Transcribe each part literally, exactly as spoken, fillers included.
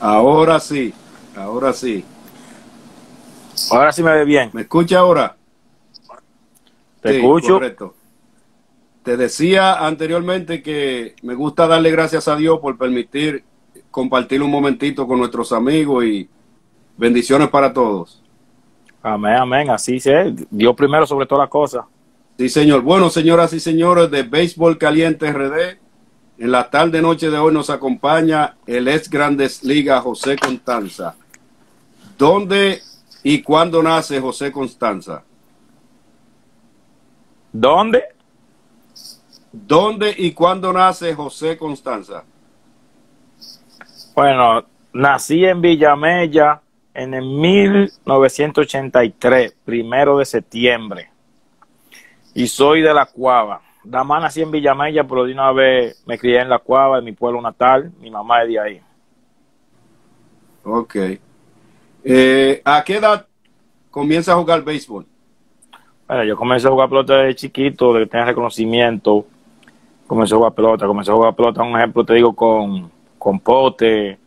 Ahora sí, ahora sí. Ahora sí me ve bien. ¿Me escucha ahora? Te sí, escucho. Correcto. Te decía anteriormente que me gusta darle gracias a Dios por permitir compartir un momentito con nuestros amigos y bendiciones para todos. Amén, amén. Así es. Dios primero sobre todas las cosas. Sí, señor. Bueno, señoras y señores de Béisbol Caliente R D, en la tarde noche de hoy nos acompaña el ex Grandes Ligas José Constanza. ¿Dónde y cuándo nace José Constanza? ¿Dónde? ¿Dónde y cuándo nace José Constanza? Bueno, nací en Villa Mella en el mil novecientos ochenta y tres, primero de septiembre. Y soy de La Cueva. La mamá nací en Villa Mella, pero de una vez me crié en La Cueva, en mi pueblo natal. Mi mamá es de ahí. Ok. Eh, ¿A qué edad comienza a jugar béisbol? Bueno, yo comencé a jugar pelota desde chiquito, de que tenía reconocimiento. Comencé a jugar pelota, comencé a jugar pelota, un ejemplo te digo, con, con pote,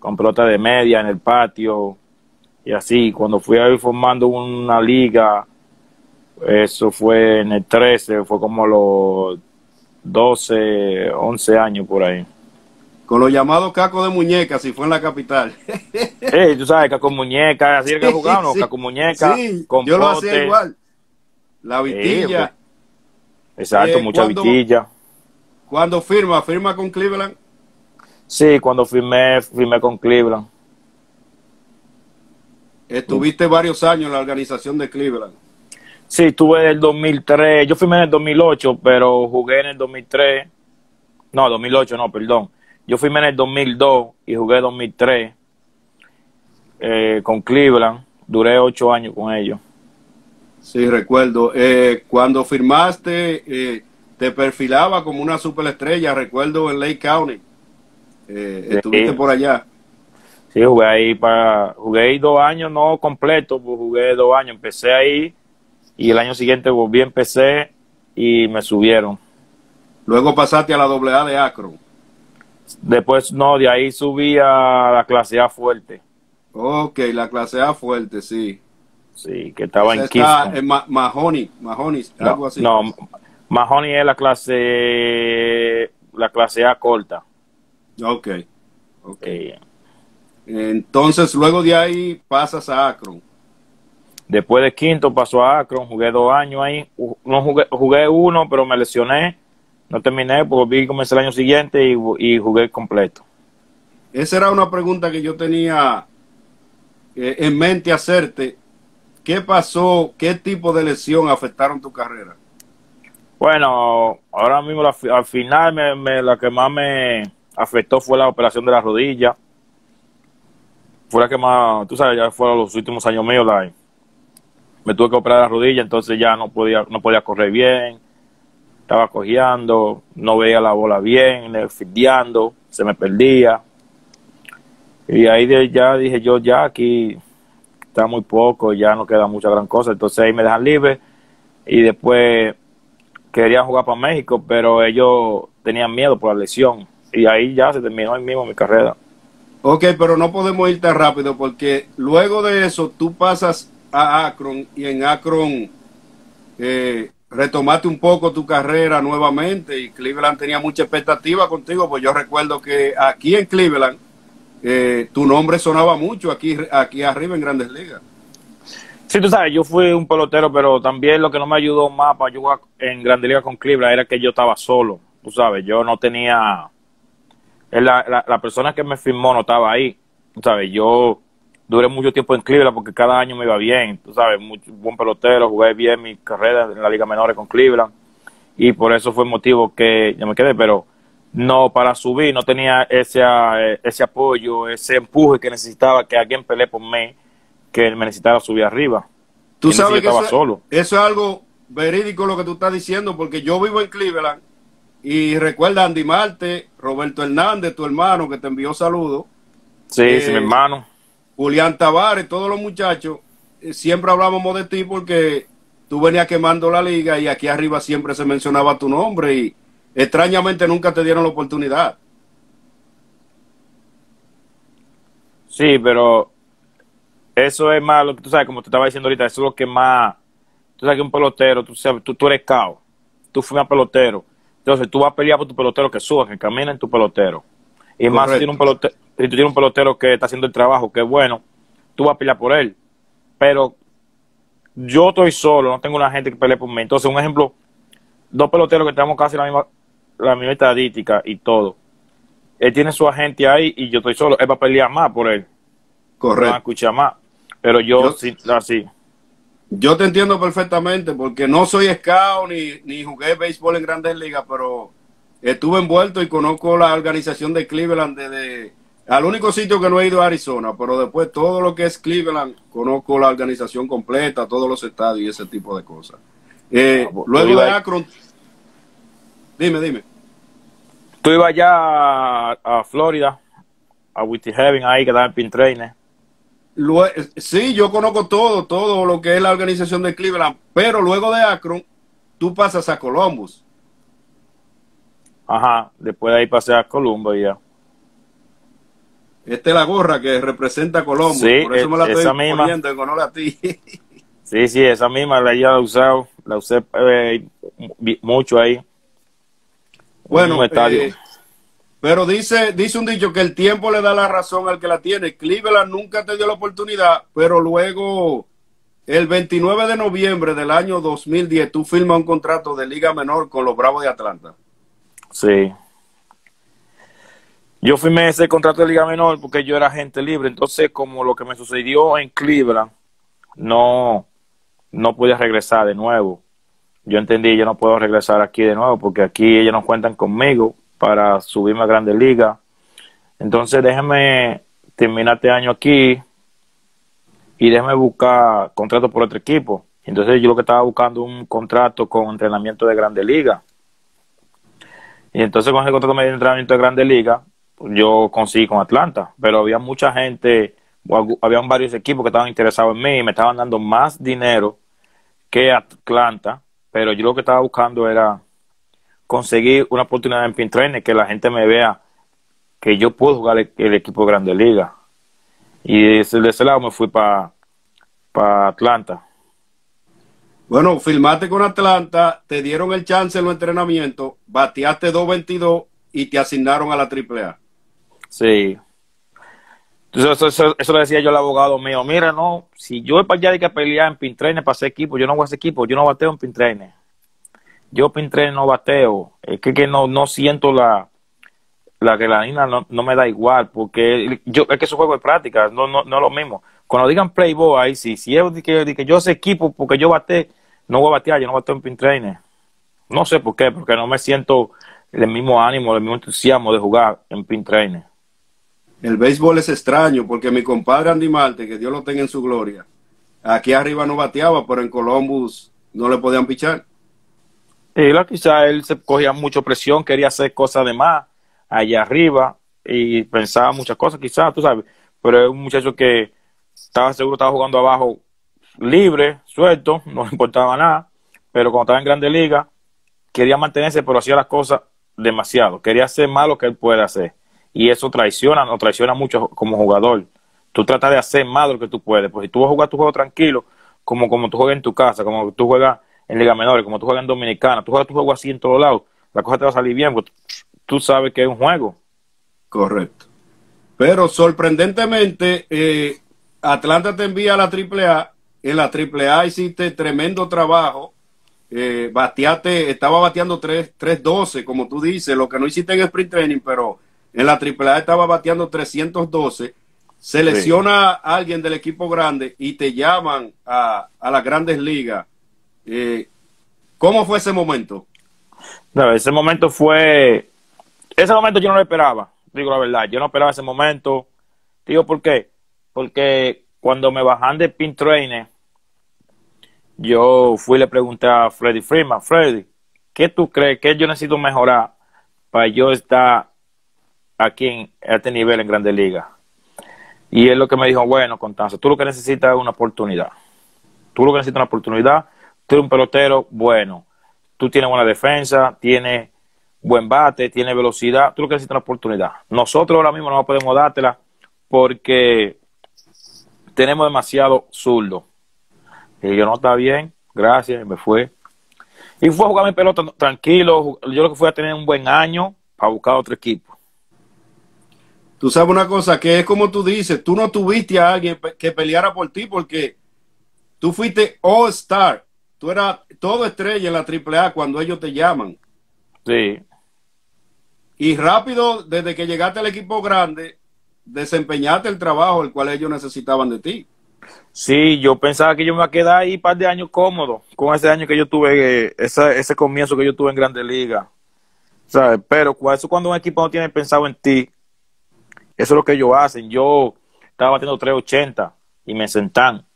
con pelota de media en el patio. Y así, cuando fui a ir formando una liga, eso fue en el trece, fue como los doce, once años por ahí. Con los llamados cacos de muñeca, si fue en la capital. Sí, tú sabes, caco muñeca, así era que jugaban, ¿no? Sí, caco muñeca, sí, con yo pote. Lo hacía igual. La vitilla. Sí, pues. Exacto, eh, mucha cuando, vitilla. ¿Cuándo firma? ¿Firma con Cleveland? Sí, cuando firmé, firmé con Cleveland. Estuviste varios años en la organización de Cleveland. Sí, estuve en el dos mil tres, yo firmé en el dos mil ocho, pero jugué en el dos mil tres, no, dos mil ocho no, perdón, yo firmé en el dos mil dos y jugué en el dos mil tres eh, con Cleveland, duré ocho años con ellos. Sí, recuerdo, eh, cuando firmaste eh, te perfilaba como una superestrella, recuerdo en Lake County, eh, sí. Estuviste por allá. Sí, jugué ahí, para, jugué ahí dos años, no completo, pues jugué dos años, empecé ahí. Y el año siguiente volví, empecé y me subieron. Luego pasaste a la doble A de Akron. Después, no, de ahí subí a la clase A fuerte. Ok, la clase A fuerte, sí. Sí, que estaba esa en Kingston. Eh, Ma Mahoney, Mahoney, no, algo así. No, Mahoney es la clase, la clase A corta. Ok, ok. Eh, Entonces, luego de ahí pasas a Akron. Después de quinto pasó a Akron, jugué dos años ahí, no jugué, jugué uno, pero me lesioné, no terminé, porque comencé el año siguiente y, y jugué completo. Esa era una pregunta que yo tenía eh, en mente hacerte. ¿Qué pasó? ¿Qué tipo de lesión afectaron tu carrera? Bueno, ahora mismo la, al final me, me, la que más me afectó fue la operación de la rodilla. Fue la que más, tú sabes, ya fueron los últimos años míos la... Me tuve que operar la rodilla, entonces ya no podía, no podía correr bien, estaba cojeando, no veía la bola bien, fildeando, se me perdía. Y ahí de, ya dije yo, ya aquí está muy poco, ya no queda mucha gran cosa. Entonces ahí me dejan libre y después quería jugar para México, pero ellos tenían miedo por la lesión. Y ahí ya se terminó ahí mismo mi carrera. Ok, pero no podemos ir tan rápido porque luego de eso tú pasas a Akron y en Akron eh, retomaste un poco tu carrera nuevamente y Cleveland tenía mucha expectativa contigo, pues yo recuerdo que aquí en Cleveland eh, tu nombre sonaba mucho aquí, aquí arriba en Grandes Ligas. Sí, tú sabes, yo fui un pelotero, pero también lo que no me ayudó más para jugar en Grandes Ligas con Cleveland era que yo estaba solo, tú sabes, yo no tenía la, la, la persona que me firmó no estaba ahí, tú sabes, yo duré mucho tiempo en Cleveland porque cada año me iba bien, tú sabes, mucho, buen pelotero, jugué bien mi carrera en la Liga Menores con Cleveland y por eso fue el motivo que yo me quedé, pero no para subir, no tenía ese, ese apoyo, ese empuje que necesitaba, que alguien pelee por mí, que me necesitaba subir arriba. Tú sabes que eso, solo. Eso es algo verídico lo que tú estás diciendo, porque yo vivo en Cleveland y recuerda Andy Marte, Roberto Hernández, tu hermano que te envió saludos. Sí, eh, sí, mi hermano. Julián Tavares, todos los muchachos, eh, siempre hablábamos de ti porque tú venías quemando la liga y aquí arriba siempre se mencionaba tu nombre y extrañamente nunca te dieron la oportunidad. Sí, pero eso es más, tú sabes, como te estaba diciendo ahorita, eso es lo que más, tú sabes que un pelotero, tú sabes, tú, tú eres cao, tú fuiste un pelotero, entonces tú vas a pelear por tu pelotero que suba, que camina en tu pelotero. Y correcto. Más si tienes, un pelotero, si tienes un pelotero que está haciendo el trabajo, que es bueno, tú vas a pelear por él. Pero yo estoy solo, no tengo una gente que pelee por mí. Entonces, un ejemplo, dos peloteros que tenemos casi la misma, la misma estadística y todo. Él tiene su agente ahí y yo estoy solo. Él va a pelear más por él. Correcto. No va a escuchar más. Pero yo, yo sí, así. Yo te entiendo perfectamente porque no soy scout ni, ni jugué béisbol en grandes ligas, pero estuve envuelto y conozco la organización de Cleveland desde... Al único sitio que no he ido a Arizona, pero después todo lo que es Cleveland, conozco la organización completa, todos los estadios y ese tipo de cosas. Eh, ah, luego de Akron... Dime, dime. Tú ibas allá a, a Florida, a Winter Haven, ahí que estaba en Pin Trainer. Luego, sí, yo conozco todo, todo lo que es la organización de Cleveland, pero luego de Akron, tú pasas a Columbus. Ajá, después de ahí pasé a Columbus y ya. Esta es la gorra que representa a Colombia, sí, por eso me la estoy poniendo en honor a ti. Sí, sí, esa misma la he usado, la usé eh, mucho ahí. Bueno, eh, pero dice, dice un dicho que el tiempo le da la razón al que la tiene. Cleveland nunca te dio la oportunidad, pero luego el veintinueve de noviembre del año dos mil diez tú firmas un contrato de Liga Menor con los Bravos de Atlanta. Sí. Yo firmé ese contrato de Liga Menor porque yo era agente libre. Entonces, como lo que me sucedió en Cleveland, no, no podía regresar de nuevo. Yo entendí, yo no puedo regresar aquí de nuevo porque aquí ellos no cuentan conmigo para subirme a Grandes Ligas. Entonces, déjeme terminar este año aquí y déjeme buscar contrato por otro equipo. Entonces, yo lo que estaba buscando un contrato con entrenamiento de Grandes Ligas. Y entonces, con ese contrato de entrenamiento de Grandes Ligas, yo conseguí con Atlanta, pero había mucha gente, había varios equipos que estaban interesados en mí y me estaban dando más dinero que Atlanta, pero yo lo que estaba buscando era conseguir una oportunidad en Pin Trainer, que la gente me vea que yo puedo jugar el, el equipo de Grandes Ligas. Y de, de ese lado me fui para pa Atlanta. Bueno, firmaste con Atlanta, te dieron el chance en los entrenamientos, bateaste dos veintidós y te asignaron a la triple A. Sí. Entonces, eso, eso, eso le decía yo al abogado mío. Mira, no, si yo voy para allá de que pelear en Pin Trainer para hacer equipo, yo no voy a hacer equipo, yo no bateo en Pin Trainer. Yo Pin Trainer no bateo. Es que, que no, no siento la la adrenalina, no, no me da igual, porque yo es que eso juego de práctica, no, no, no es lo mismo. Cuando digan playboy, ahí sí, si es que, de que yo hace equipo porque yo bate, no voy a batear, yo no bateo en Pin Trainer. No sé por qué, porque no me siento el mismo ánimo, el mismo entusiasmo de jugar en Pin Trainer. El béisbol es extraño porque mi compadre Andy Marte, que Dios lo tenga en su gloria, aquí arriba no bateaba, pero en Columbus no le podían pichar. Sí, quizás él se cogía mucha presión, quería hacer cosas de más allá arriba y pensaba muchas cosas, quizás, tú sabes. Pero es un muchacho que estaba seguro, estaba jugando abajo libre, suelto, no le importaba nada. Pero cuando estaba en Grandes Ligas, quería mantenerse, pero hacía las cosas demasiado, quería hacer más lo que él puede hacer y eso traiciona, nos traiciona mucho como jugador. Tú tratas de hacer más de lo que tú puedes, pues si tú vas a jugar tu juego tranquilo, como como tú juegas en tu casa, como tú juegas en Liga Menores, como tú juegas en Dominicana, tú juegas tu juego así en todos lados, la cosa te va a salir bien, porque tú sabes que es un juego. Correcto. Pero sorprendentemente eh, Atlanta te envía a la triple A, en la triple A hiciste tremendo trabajo. Eh, bateaste, estaba bateando tres doce, como tú dices, lo que no hiciste en Sprint Training, pero en la triple A estaba bateando trescientos doce. Se lesiona sí. a alguien del equipo grande y te llaman a, a las Grandes Ligas. Eh, ¿Cómo fue ese momento? No, ese momento fue... Ese momento yo no lo esperaba, digo la verdad. Yo no esperaba ese momento. Digo, ¿por qué? Porque cuando me bajan de Pin Trainer, yo fui y le pregunté a Freddy Freeman, Freddy, ¿qué tú crees que yo necesito mejorar para yo estar aquí en este nivel en Grandes Ligas? Y él lo que me dijo, bueno, Constanza, tú lo que necesitas es una oportunidad. Tú lo que necesitas es una oportunidad. Tú eres un pelotero bueno. Tú tienes buena defensa, tienes buen bate, tienes velocidad. Tú lo que necesitas es una oportunidad. Nosotros ahora mismo no podemos dártela porque tenemos demasiado zurdo. Y yo, no, está bien, gracias, me fue. Y fue a jugar mi pelota tranquilo. Yo lo que fui a tener un buen año para buscar otro equipo. Tú sabes una cosa, que es como tú dices, tú no tuviste a alguien que peleara por ti, porque tú fuiste All-Star. Tú eras todo estrella en la triple A cuando ellos te llaman. Sí. Y rápido, desde que llegaste al equipo grande, desempeñaste el trabajo el cual ellos necesitaban de ti. Sí, yo pensaba que yo me iba a quedar ahí un par de años cómodo, con ese año que yo tuve, ese, ese comienzo que yo tuve en Grandes Ligas, ¿sabes? Pero eso cuando un equipo no tiene pensado en ti, eso es lo que ellos hacen. Yo estaba batiendo tres ochenta y me sentan.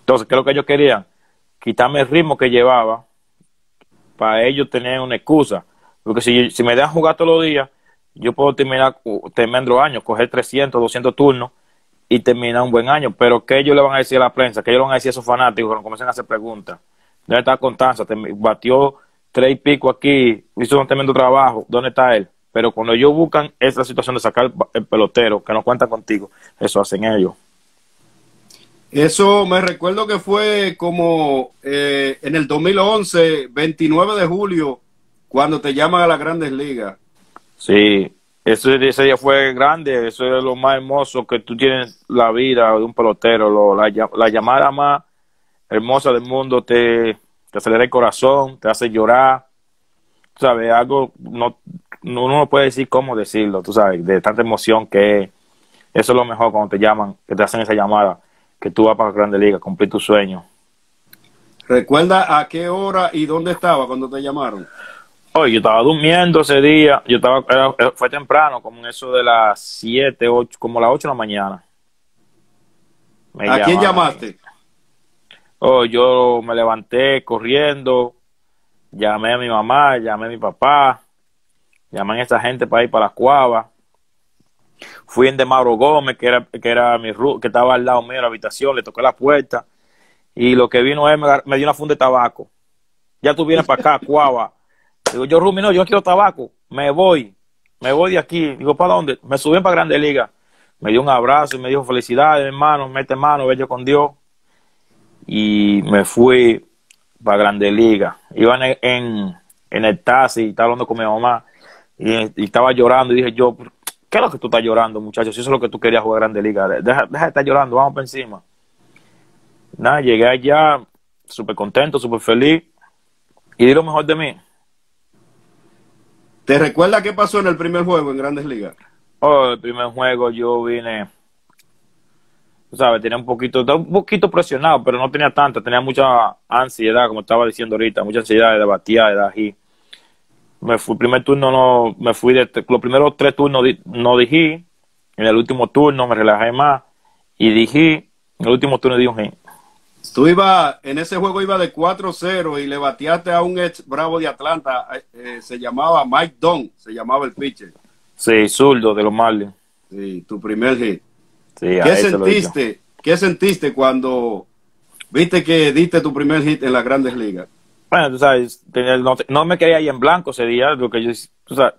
Entonces, ¿qué es lo que ellos querían? Quitarme el ritmo que llevaba para ellos tener una excusa. Porque si, si me dejan jugar todos los días, yo puedo terminar, terminar los años, coger trescientos, doscientos turnos y terminar un buen año. Pero ¿qué ellos le van a decir a la prensa? ¿Qué ellos le van a decir a esos fanáticos cuando comiencen a hacer preguntas? ¿Dónde está Constanza? Batió tres y pico aquí, hizo un tremendo trabajo. ¿Dónde está él? Pero cuando ellos buscan esa situación de sacar el pelotero, que no cuenta contigo, eso hacen ellos. Eso me recuerdo que fue como eh, en el dos mil once, veintinueve de julio, cuando te llaman a las Grandes Ligas. Sí, ese, ese día fue grande, eso es lo más hermoso que tú tienes la vida de un pelotero, lo, la, la llamada más hermosa del mundo, te, te acelera el corazón, te hace llorar, tú sabes, algo, no, uno no puede decir cómo decirlo, tú sabes, de tanta emoción que es. Eso es lo mejor cuando te llaman, que te hacen esa llamada, que tú vas para la Grande Liga, cumplir tu sueño. ¿Recuerda a qué hora y dónde estaba cuando te llamaron? Hoy, yo estaba durmiendo ese día, yo estaba, era, fue temprano, como en eso de las siete, ocho, como las ocho de la mañana. Me ¿A llamaron. quién llamaste? Oh, yo me levanté corriendo, llamé a mi mamá, llamé a mi papá, llamé a esa gente para ir para La Cueva. Fui en de Mauro Gómez, que era, que era mi que estaba al lado mío de la habitación, le toqué la puerta y lo que vino él me, me dio una funda de tabaco. Ya tú vienes para acá, Cuava. Digo, yo, Rumi, no, yo quiero tabaco, me voy, me voy de aquí. Digo, ¿para dónde? Me subí para Grandes Ligas. Me dio un abrazo y me dijo, felicidades, hermano, mete mano, bello con Dios. Y me fui para Grandes Ligas. Iba en, en, en el taxi, estaba hablando con mi mamá y, y estaba llorando. Y dije, yo, ¿qué es lo que tú estás llorando, muchachos? Si eso es lo que tú querías jugar Grandes Ligas, deja, deja de estar llorando, vamos para encima. Nada, llegué allá súper contento, súper feliz y di lo mejor de mí. ¿Te recuerdas qué pasó en el primer juego en Grandes Ligas? Oh, el primer juego yo vine, tú sabes, tenía un poquito, un poquito presionado, pero no tenía tanta, tenía mucha ansiedad, como estaba diciendo ahorita, mucha ansiedad de batear, de ají. Me fui, primer turno no, me fui de, los primeros tres turnos di, no dije, en el último turno me relajé más y dije, en el último turno di un hit. Tú iba, en ese juego iba de cuatro cero y le bateaste a un ex Bravo de Atlanta, eh, se llamaba Mike Don, se llamaba el pitcher. Sí, zurdo de los Marlins. Sí, tu primer hit. Sí, ¿Qué sentiste? ¿Qué sentiste cuando viste que diste tu primer hit en las Grandes Ligas? Bueno, tú sabes, no, no me quedé ahí en blanco ese día, porque yo, tú sabes,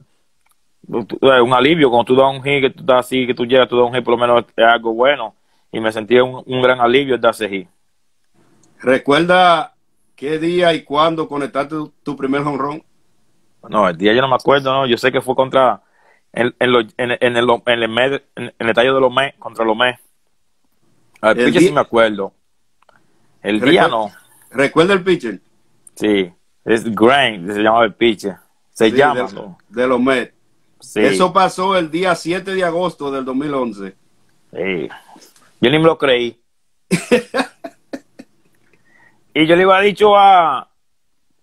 un alivio, cuando tú das un hit, que tú estás así, que tú llegas, tú das un hit, por lo menos es algo bueno, y me sentí un, un gran alivio de ese hit. ¿Recuerda qué día y cuándo conectaste tu, tu primer home run? No, el día yo no me acuerdo, no. Yo sé que fue contra en, en, lo, en, en, el, en, el, med, en, en el tallo de los Mets, contra los Mets. Al pitcher sí me acuerdo. El día no. ¿Recuerda el pitcher? Sí, es Grant, se llamaba el pitcher. Se sí, llama. De, ¿no? de los Mets. Sí. Eso pasó el día siete de agosto del dos mil once. Sí. Yo ni me lo creí. Y yo le iba a dicho a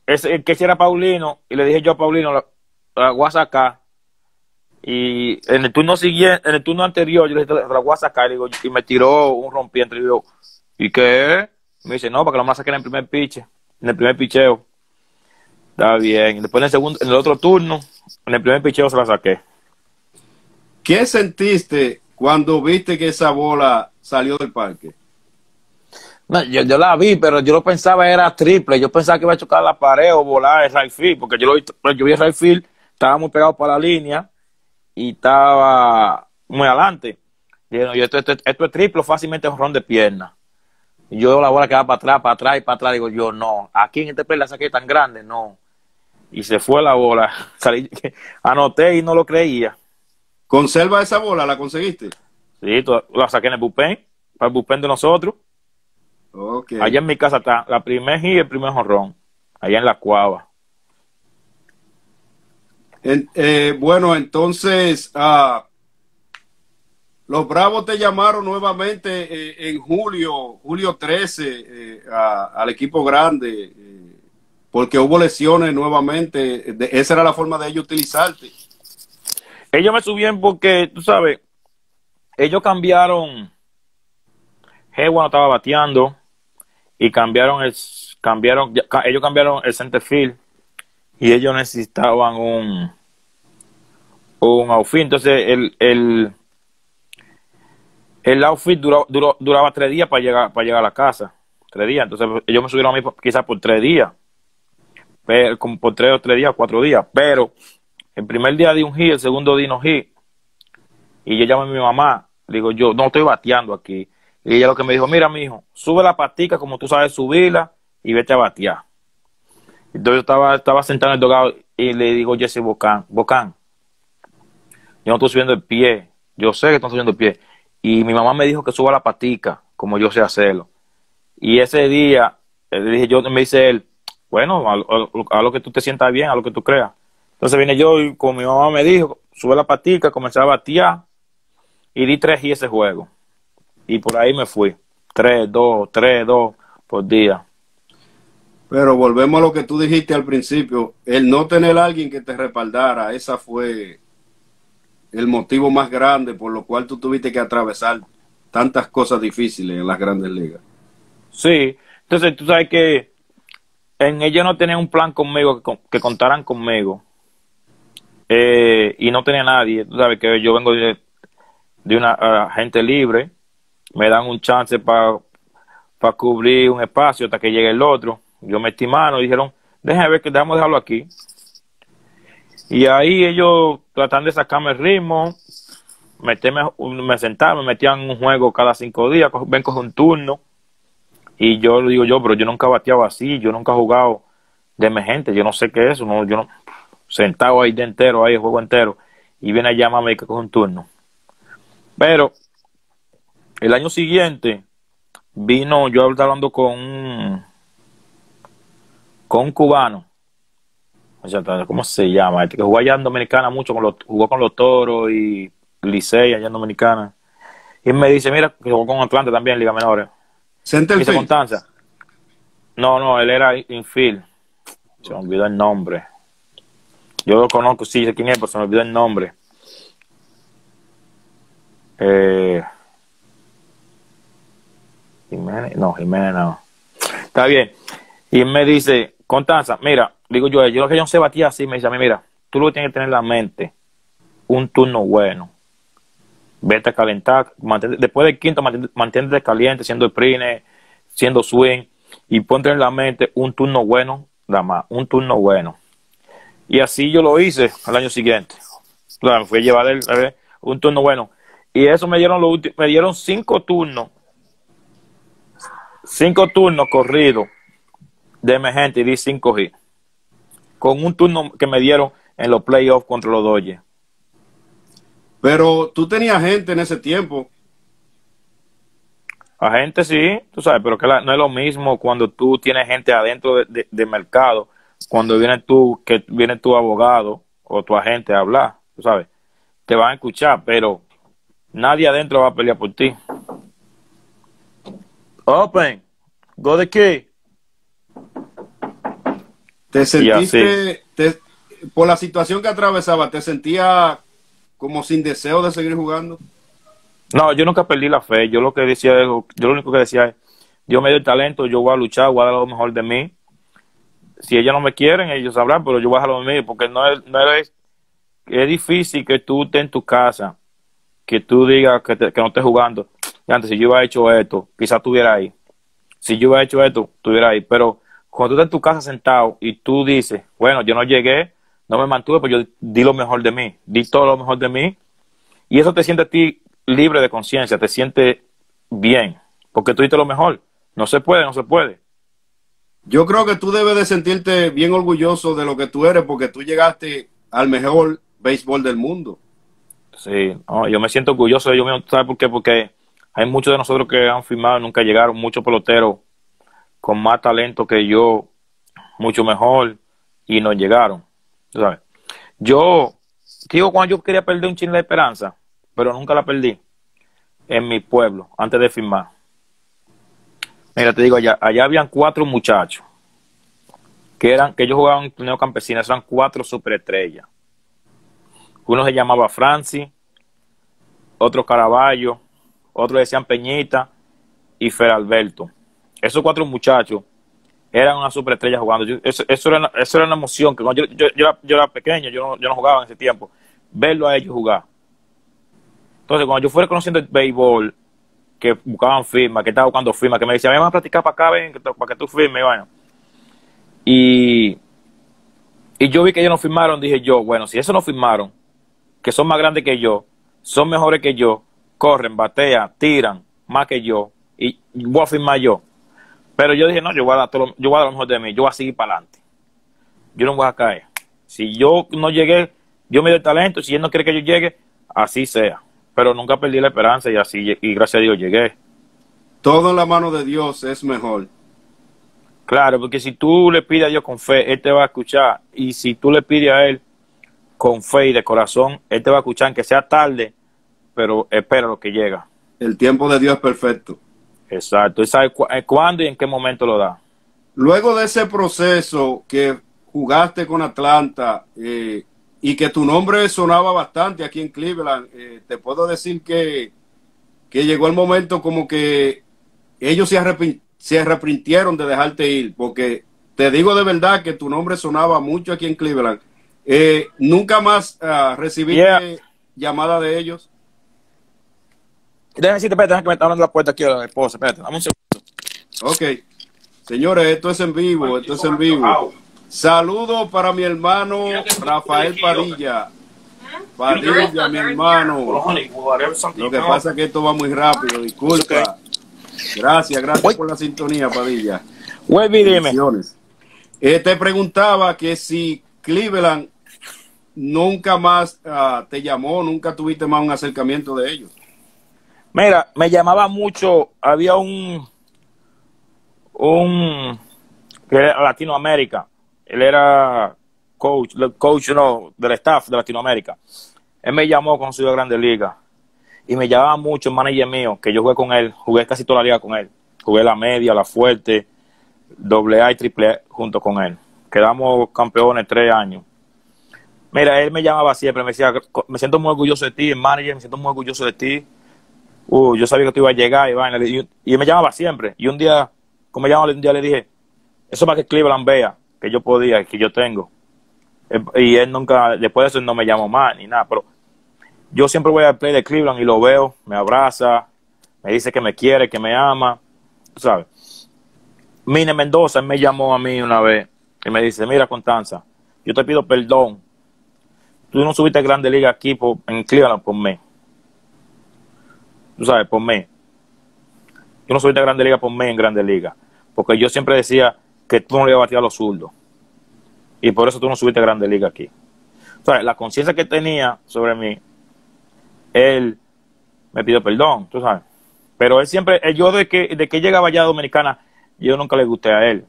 ese, que si era Paulino, y le dije yo a Paulino, la, la voy a sacar. Y en el turno siguiente, en el turno anterior, yo le dije, la voy a sacar, y, digo, y me tiró un rompiente. Y yo, ¿y qué? Me dice, no, para que lo más saquen en el primer pitch, en el primer picheo. Está bien. Y después en el segundo, en el otro turno, en el primer picheo se la saqué. ¿Qué sentiste cuando viste que esa bola salió del parque? No, yo, yo la vi, pero yo lo pensaba era triple. Yo pensaba que iba a chocar la pared o volar el right field, porque yo, lo, yo vi el right field, estaba muy pegado para la línea y estaba muy adelante. You know, yo, esto, esto, esto es triplo, fácilmente es un ron de pierna. Y yo la bola que va para atrás, para atrás y para atrás. Digo yo, no, aquí en este play la saqué tan grande, no. Y se fue la bola. Salí, anoté y no lo creía. ¿Conserva esa bola? ¿La conseguiste? Sí, toda, la saqué en el bullpen, para el bullpen de nosotros. Okay. Allá en mi casa está la primer y el primer jonrón, allá en La Cueva. En, eh, bueno, entonces, uh, los Bravos te llamaron nuevamente eh, en julio, julio trece, eh, a, al equipo grande, eh, porque hubo lesiones nuevamente. De, esa era la forma de ellos utilizarte. Ellos me subían porque, tú sabes, ellos cambiaron. Hewan no estaba bateando. Y cambiaron el, cambiaron, ellos cambiaron el center field y ellos necesitaban un un outfit. Entonces el el, el outfit duró, duró, duraba tres días para llegar para llegar a la casa, tres días. Entonces ellos me subieron a mí quizás por tres días, pero, como por tres o tres días, cuatro días. Pero el primer día di un hit, el segundo di no hit y yo llamé a mi mamá, digo yo no estoy bateando aquí. Y ella lo que me dijo, mira, mijo, sube la patica como tú sabes subirla y vete a batear. Entonces yo estaba, estaba sentado en el dogado y le digo, Jesse Bocán, Bocán, yo no estoy subiendo el pie, yo sé que estoy subiendo el pie. Y mi mamá me dijo que suba la patica como yo sé hacerlo. Y ese día, le dije, yo me dice él, bueno, a, a, a lo que tú te sientas bien, a lo que tú creas. Entonces vine yo y como mi mamá me dijo, sube la patica, comencé a batear y di tres y ese juego. Y por ahí me fui. tres, dos, tres, dos por día. Pero volvemos a lo que tú dijiste al principio. El no tener a alguien que te respaldara, ese fue el motivo más grande por lo cual tú tuviste que atravesar tantas cosas difíciles en las grandes ligas. Sí. Entonces tú sabes que en ellos no tenían un plan conmigo, que, que contaran conmigo. Eh, y no tenía nadie. Tú sabes que yo vengo de, de una uh, gente libre. Me dan un chance para pa cubrir un espacio hasta que llegue el otro. Yo me estimaron y dijeron, déjame ver que dejamos dejarlo aquí. Y ahí ellos tratan de sacarme el ritmo, meterme, me sentaban, me metían un juego cada cinco días, co ven coge un turno. Y yo digo yo, pero yo nunca he bateado así, yo nunca he jugado de emergente, yo no sé qué es eso, no, yo no, sentado ahí de entero, ahí el juego entero, y viene a llamarme y que coge un turno. Pero el año siguiente vino, yo estaba hablando con un, con un cubano, ¿cómo se llama? Este que jugó allá en Dominicana mucho, con los, jugó con los Toros y Licey allá en Dominicana. Y me dice, mira, jugó con Atlanta también en Liga Menores. ¿José Constanza? No, no, él era infield. Se me olvidó el nombre. Yo lo conozco, sí, sé quién es, pero se me olvidó el nombre. Eh... Jiménez, no, Jiménez no. Está bien. Y él me dice, Constanza, mira, digo yo, yo lo que yo no sé batía así, me dice a mí, mira, tú lo que tienes que tener en la mente, un turno bueno. Vete a calentar, mantente, después del quinto, mantente, mantente caliente, siendo el prine, siendo swing, y ponte en la mente un turno bueno, nada más, un turno bueno. Y así yo lo hice al año siguiente. Claro, me fui a llevar el, a ver, un turno bueno. Y eso me dieron, lo me dieron cinco turnos. Cinco turnos corridos de emergente y di cinco hits. Con un turno que me dieron en los playoffs contra los Dodgers. Pero tú tenías gente en ese tiempo. A gente sí, tú sabes, pero que la, no es lo mismo cuando tú tienes gente adentro de, de, de mercado, cuando viene tú, que viene tu abogado o tu agente a hablar, tú sabes, te van a escuchar, pero nadie adentro va a pelear por ti. Open, go the key. ¿Te sentiste, te, por la situación que atravesaba, te sentías como sin deseo de seguir jugando? No, yo nunca perdí la fe. Yo lo que decía, yo lo único que decía es, Dios me dio el talento, yo voy a luchar, voy a dar lo mejor de mí. Si ellos no me quieren, ellos sabrán, pero yo voy a dar lo de mí, porque no es, no es, es difícil que tú estés en tu casa, que tú digas que, te, que no estés jugando. Antes, si yo hubiera hecho esto, quizás estuviera ahí. Si yo hubiera hecho esto, estuviera ahí. Pero cuando tú estás en tu casa sentado y tú dices, bueno, yo no llegué, no me mantuve, pero yo di lo mejor de mí, di todo lo mejor de mí. Y eso te siente a ti libre de conciencia, te sientes bien, porque tú diste lo mejor. No se puede, no se puede. Yo creo que tú debes de sentirte bien orgulloso de lo que tú eres, porque tú llegaste al mejor béisbol del mundo. Sí, no, yo me siento orgulloso de ellos mismos. ¿Sabes por qué? Porque hay muchos de nosotros que han firmado, nunca llegaron, muchos peloteros con más talento que yo, mucho mejor, y no llegaron. ¿Sabes? Yo, digo, cuando yo quería perder un chin de esperanza, pero nunca la perdí en mi pueblo, antes de firmar. Mira, te digo, allá, allá habían cuatro muchachos que eran, que ellos jugaban en torneo campesino, eran cuatro superestrellas. Uno se llamaba Francis, otro Caraballo, otro decían Peñita y Feralberto. Esos cuatro muchachos eran una superestrella jugando. Yo, eso, eso, era una, eso era una emoción. Que cuando yo, yo, yo, era, yo era pequeño, yo no, yo no jugaba en ese tiempo. Verlo a ellos jugar. Entonces, cuando yo fuera conociendo el béisbol, que buscaban firmas, que estaba buscando firmas, que me decían, vamos a practicar para acá, ven, para que tú firmes. Y, bueno, y, y yo vi que ellos no firmaron. Dije yo, bueno, si eso no firmaron, que son más grandes que yo, son mejores que yo, corren, batean, tiran más que yo, y voy a firmar yo. Pero yo dije, no, yo voy a dar, todo lo, yo voy a dar lo mejor de mí, yo voy a seguir para adelante. Yo no voy a caer. Si yo no llegué, Dios me dio el talento, si él no quiere que yo llegue, así sea. Pero nunca perdí la esperanza y así, y gracias a Dios llegué. Todo en la mano de Dios es mejor. Claro, porque si tú le pides a Dios con fe, Él te va a escuchar. Y si tú le pides a Él con fe y de corazón, Él te va a escuchar, aunque sea tarde, pero espera lo que llega. El tiempo de Dios es perfecto. Exacto. Él sabe cu cuándo y en qué momento lo da. Luego de ese proceso que jugaste con Atlanta, eh, y que tu nombre sonaba bastante aquí en Cleveland, eh, te puedo decir que, que llegó el momento como que ellos se, arrepint se arrepintieron de dejarte ir, porque te digo de verdad que tu nombre sonaba mucho aquí en Cleveland. Eh, ¿Nunca más uh, recibiste yeah. llamada de ellos? Déjame decirte, espérate, déjame que me está hablando la puerta aquí a la esposa, espérate, dame un segundo. Ok, señores, esto es en vivo, bueno, esto es en vivo. Out. Saludos para mi hermano Rafael Padilla. Padilla, mi hermano. Lo que pasa es que esto va muy rápido, disculpa. Gracias, gracias por la sintonía, Padilla. Eh, te preguntaba que si Cleveland nunca más uh, te llamó, nunca tuviste más un acercamiento de ellos. Mira, me llamaba mucho, había un... un... que era Latinoamérica. Él era coach, coach no, del staff de Latinoamérica. Él me llamó cuando subió a Grandes Ligas. Y me llamaba mucho el manager mío, que yo jugué con él. Jugué casi toda la liga con él. Jugué la media, la fuerte, doble A y triple A junto con él. Quedamos campeones tres años. Mira, él me llamaba siempre. Me decía, me siento muy orgulloso de ti, el manager. Me siento muy orgulloso de ti. Uh, yo sabía que tú ibas a llegar. Y, y, y él me llamaba siempre. Y un día, como me llamaba, un día le dije, eso es para que Cleveland vea que yo podía, que yo tengo. Y él nunca, después de eso, no me llamó más ni nada, pero yo siempre voy al play de Cleveland y lo veo, me abraza, me dice que me quiere, que me ama, ¿sabes? Mine Mendoza me llamó a mí una vez y me dice, mira, Constanza, yo te pido perdón, tú no subiste a Grande Liga aquí por, en Cleveland por mí, tú sabes, por mí. Tú no subiste a Grande Liga por mí en Grande Liga, porque yo siempre decía que tú no le ibas a batir a los zurdos. Y por eso tú no subiste a Grande Liga aquí. O sea, la conciencia que tenía sobre mí, él me pidió perdón, tú sabes. Pero él siempre, yo de que, de que llegaba allá a Dominicana, yo nunca le gusté a él.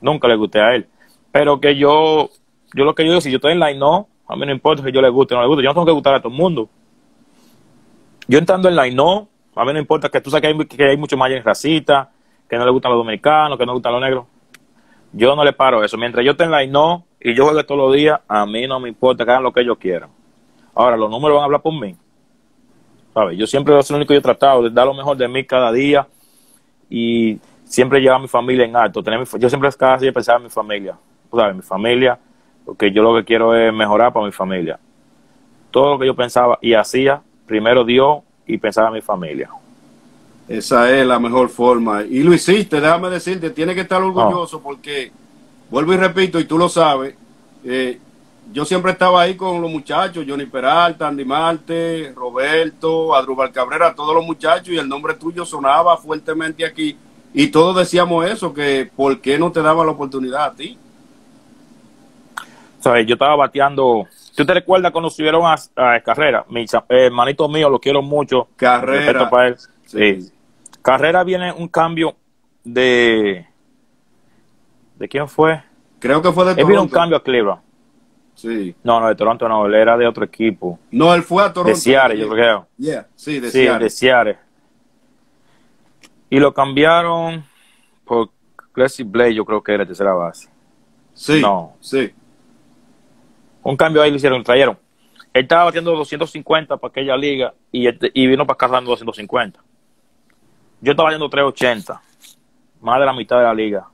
Nunca le gusté a él. Pero que yo, yo lo que yo digo, si yo estoy en line, no, a mí no importa que yo le guste o no le guste. Yo no tengo que gustar a todo el mundo. Yo entrando en line, no, a mí no importa que tú sabes que hay, que hay muchos mayores racistas, que no le gustan los dominicanos, que no le gustan los negros. Yo no le paro eso. Mientras yo esté en la I N O y yo juegue todos los días, a mí no me importa que hagan lo que ellos quieran. Ahora, los números van a hablar por mí. ¿Sabe? Yo siempre, es lo único que yo he tratado, de dar lo mejor de mí cada día y siempre llevar a mi familia en alto. Tener mi, yo siempre cada día pensaba en mi familia. ¿Sabe? Mi familia, porque yo lo que quiero es mejorar para mi familia. Todo lo que yo pensaba y hacía, primero Dios y pensaba en mi familia. Esa es la mejor forma. Y lo hiciste, déjame decirte, tienes que estar orgulloso no. porque, vuelvo y repito, y tú lo sabes, eh, yo siempre estaba ahí con los muchachos, Johnny Peralta, Andy Marte, Roberto, Adrúbal Cabrera, todos los muchachos, y el nombre tuyo sonaba fuertemente aquí. Y todos decíamos eso, que ¿por qué no te daban la oportunidad a ti? ¿Sabes? Yo estaba bateando. ¿Tú te recuerdas cuando subieron a, a Carrera? Mis hermanitos míos, los quiero mucho. Carrera. Para él. Sí. Sí. Carrera viene un cambio de... ¿De quién fue? Creo que fue de él Toronto. Él vino un cambio a Cleveland. Sí. No, no, de Toronto no. Él era de otro equipo. No, él fue a Toronto. De Seattle, yo creo. Yeah. Sí, de Seattle. Sí, de Seattle. Y lo cambiaron por Classy Blade, yo creo que era tercera base. Sí, no. Sí. Un cambio ahí lo hicieron, lo trajeron. Él estaba batiendo doscientos cincuenta para aquella liga y, este, y vino para acá dando doscientos cincuenta. Yo estaba batiendo trescientos ochenta, más de la mitad de la liga.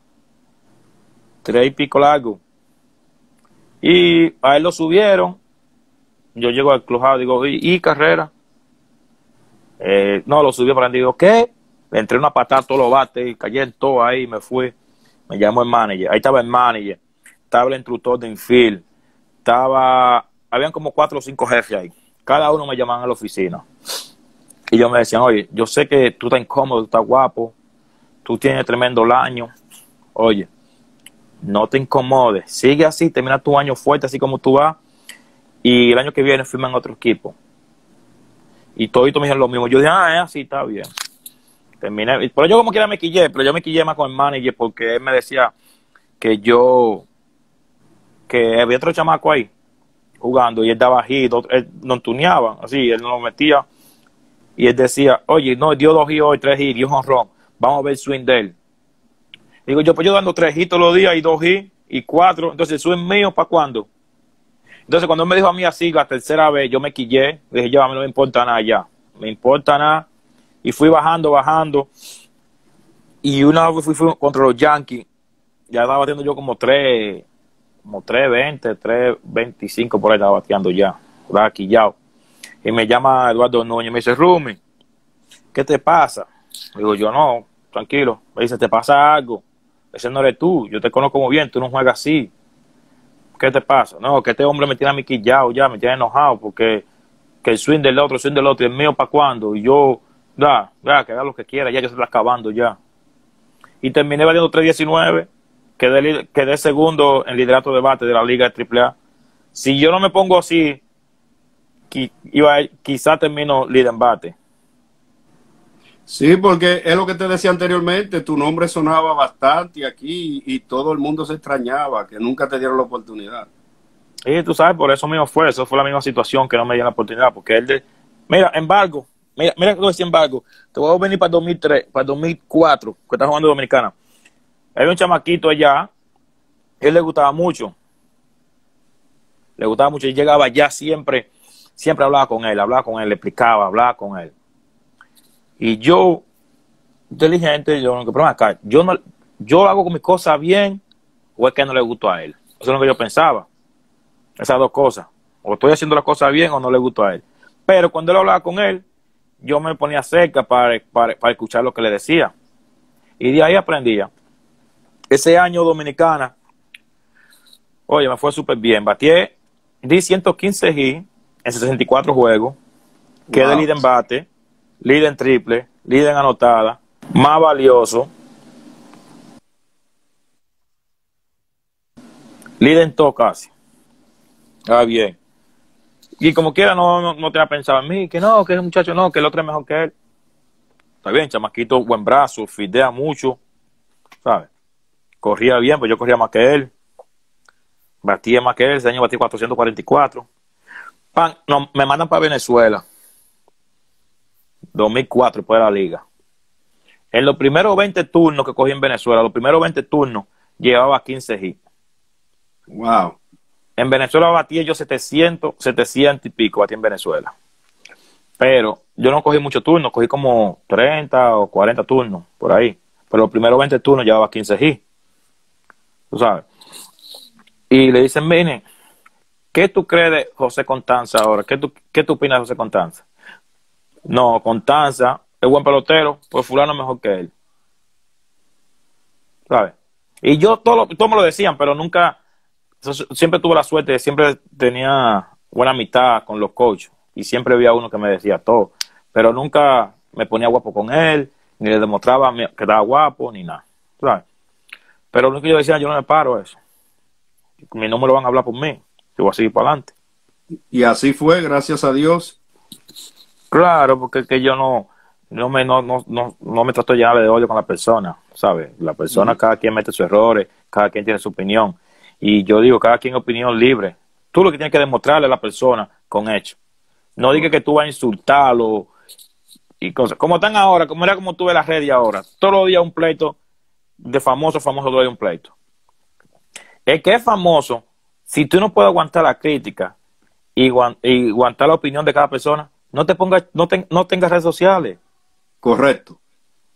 Tres y pico largo. Y a él lo subieron. Yo llego al clubhouse, digo, ¿y, y Carrera? Eh, no, lo subió para él, digo, ¿qué? Entré una patada, todos los bates, cayé en todo ahí, me fui. Me llamó el manager. Ahí estaba el manager, estaba el instructor de infield, estaba... Habían como cuatro o cinco jefes ahí. Cada uno me llamaban a la oficina. Y yo me decían, oye, yo sé que tú estás incómodo, tú estás guapo, tú tienes tremendo año. Oye, no te incomodes. Sigue así, termina tu año fuerte, así como tú vas. Y el año que viene firman otro equipo. Y todos me dijeron lo mismo. Yo dije, ah, es así, está bien. Terminé, pero yo como quiera me quillé, pero yo me quillé más con el manager porque él me decía que yo, que había otro chamaco ahí jugando y él daba hit, él no tuneaba, así, él no lo metía y él decía, oye, no, dio dos hits hoy, tres hits, dio jonrón, vamos a ver el swing de él. Digo yo, pues yo dando tres hits todos los días y dos hits y cuatro, entonces el swing mío, ¿para cuándo? Entonces cuando él me dijo a mí así la tercera vez, yo me quillé, dije, ya, a mí no me importa nada ya, me importa nada. Y fui bajando, bajando. Y una vez fui, fui contra los Yankees. Ya estaba batiendo yo como tres, como tres veinte, tres veinticinco por ahí estaba bateando ya. Estaba quillado. Y me llama Eduardo Núñez. Me dice, Rumi, ¿qué te pasa? Digo, yo no, tranquilo. Me dice, ¿te pasa algo? Ese no eres tú. Yo te conozco muy bien. Tú no juegas así. ¿Qué te pasa? No, que este hombre me tiene a mí quillado ya. Me tiene enojado porque que el swing del otro, el swing del otro. ¿Y el mío para cuándo? Y yo... Da, da, que haga lo que quiera, ya que se está acabando ya. Y terminé valiendo tres diecinueve, quedé, quedé segundo en liderato de bate de la Liga de triple A. Si yo no me pongo así, qui, iba a, quizá termino líder en bate. Sí, porque es lo que te decía anteriormente, tu nombre sonaba bastante aquí y, y todo el mundo se extrañaba, que nunca te dieron la oportunidad. Y tú sabes, por eso mismo fue, eso fue la misma situación que no me dieron la oportunidad, porque él de... Mira, embargo... Mira, mira que sin embargo, te voy a venir para dos mil tres, para dos mil cuatro, que está jugando Dominicana. Había un chamaquito allá, él le gustaba mucho. Le gustaba mucho, y llegaba allá siempre, siempre hablaba con él, hablaba con él, le explicaba, hablaba con él. Y yo, inteligente, yo no, pero acá, yo no, yo hago mis cosas bien, o es que no le gustó a él. Eso es lo que yo pensaba. Esas dos cosas. O estoy haciendo las cosas bien o no le gustó a él. Pero cuando él hablaba con él, yo me ponía cerca para, para, para escuchar lo que le decía. Y de ahí aprendía. Ese año Dominicana, oye, me fue súper bien. Bateé, di ciento quince hits en sesenta y cuatro juegos. Wow. Quedé líder en bate, líder en triple, líder en anotada, más valioso. Líder en todo casi. Ah, bien. Y como quiera, no, no, no te ha pensado en mí, que no, que ese muchacho no, que el otro es mejor que él. Está bien, chamaquito, buen brazo, fidea mucho, ¿sabes? Corría bien, pues yo corría más que él. Batía más que él, ese año batí cuatrocientos cuarenta y cuatro. Pan, no, me mandan para Venezuela. dos mil cuatro, después de la liga. En los primeros veinte turnos que cogí en Venezuela, los primeros veinte turnos, llevaba quince hits. Wow. En Venezuela batía yo setecientos, setecientos y pico, batí en Venezuela. Pero yo no cogí muchos turnos, cogí como treinta o cuarenta turnos, por ahí. Pero los primeros veinte turnos llevaba quince hits. Tú sabes. Y le dicen, miren, ¿qué tú crees de José Constanza ahora? ¿Qué tú, qué tú opinas de José Constanza? No, Constanza es buen pelotero, pues fulano es mejor que él. ¿Sabes? Y yo, todo, todo me lo decían, pero nunca... siempre tuve la suerte, siempre tenía buena amistad con los coaches y siempre había uno que me decía todo, pero nunca me ponía guapo con él, ni le demostraba que estaba guapo, ni nada, ¿sabes? Pero lo que yo decía, yo no me paro eso. Mi número van a hablar por mí, yo voy a seguir para adelante. Y así fue, gracias a Dios. Claro, porque que yo no, no, me, no, no, no, no me trato de llenar de odio con la persona, ¿sabes? La persona, uh-huh. cada quien mete sus errores, cada quien tiene su opinión. Y yo digo, cada quien opinión libre. Tú lo que tienes que demostrarle a la persona con hechos. No digas que tú vas a insultarlo y cosas. Como están ahora, como era como tú ves las redes ahora. Todos los días un pleito de famoso, famoso, todo un pleito. El que es famoso, si tú no puedes aguantar la crítica y, y aguantar la opinión de cada persona, no te pongas, no, te, no tengas redes sociales. Correcto.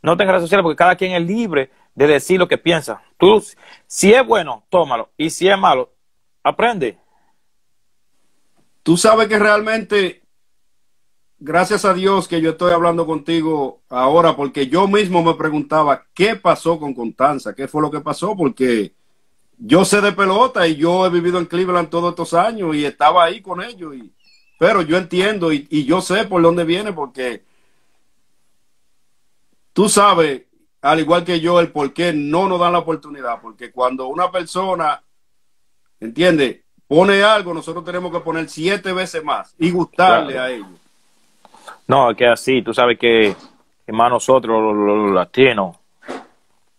No tengas redes sociales porque cada quien es libre de decir lo que piensa. Tú, si es bueno, tómalo. Y si es malo, aprende. Tú sabes que realmente, gracias a Dios que yo estoy hablando contigo ahora, porque yo mismo me preguntaba qué pasó con Constanza, qué fue lo que pasó, porque yo sé de pelota y yo he vivido en Cleveland todos estos años y estaba ahí con ellos. Y, pero yo entiendo y, y yo sé por dónde viene, porque tú sabes, al igual que yo, el por qué no nos dan la oportunidad. Porque cuando una persona, ¿entiendes?, pone algo, nosotros tenemos que poner siete veces más y gustarle, claro, a ellos. No, es que así, tú sabes que, que más nosotros los, los, los latinos,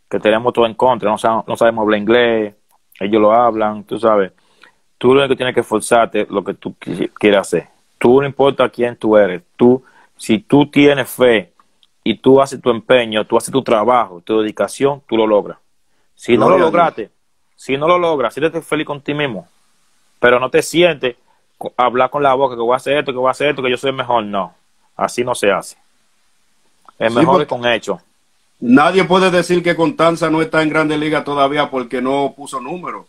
que tenemos todo en contra, no, sab no sabemos hablar inglés, ellos lo hablan, tú sabes. Tú lo único que tienes que esforzarte lo que tú qui quieras hacer. Tú no importa quién tú eres, tú, si tú tienes fe y tú haces tu empeño, tú haces tu trabajo, tu dedicación, tú lo logras. Si no, no lo lograste, si no lo logras, siéntete feliz con ti mismo, pero no te sientes hablar con la boca que voy a hacer esto, que voy a hacer esto, que yo soy mejor. No, así no se hace. Es sí, mejor con hechos. Nadie puede decir que Constanza no está en Grandes Ligas todavía porque no puso números.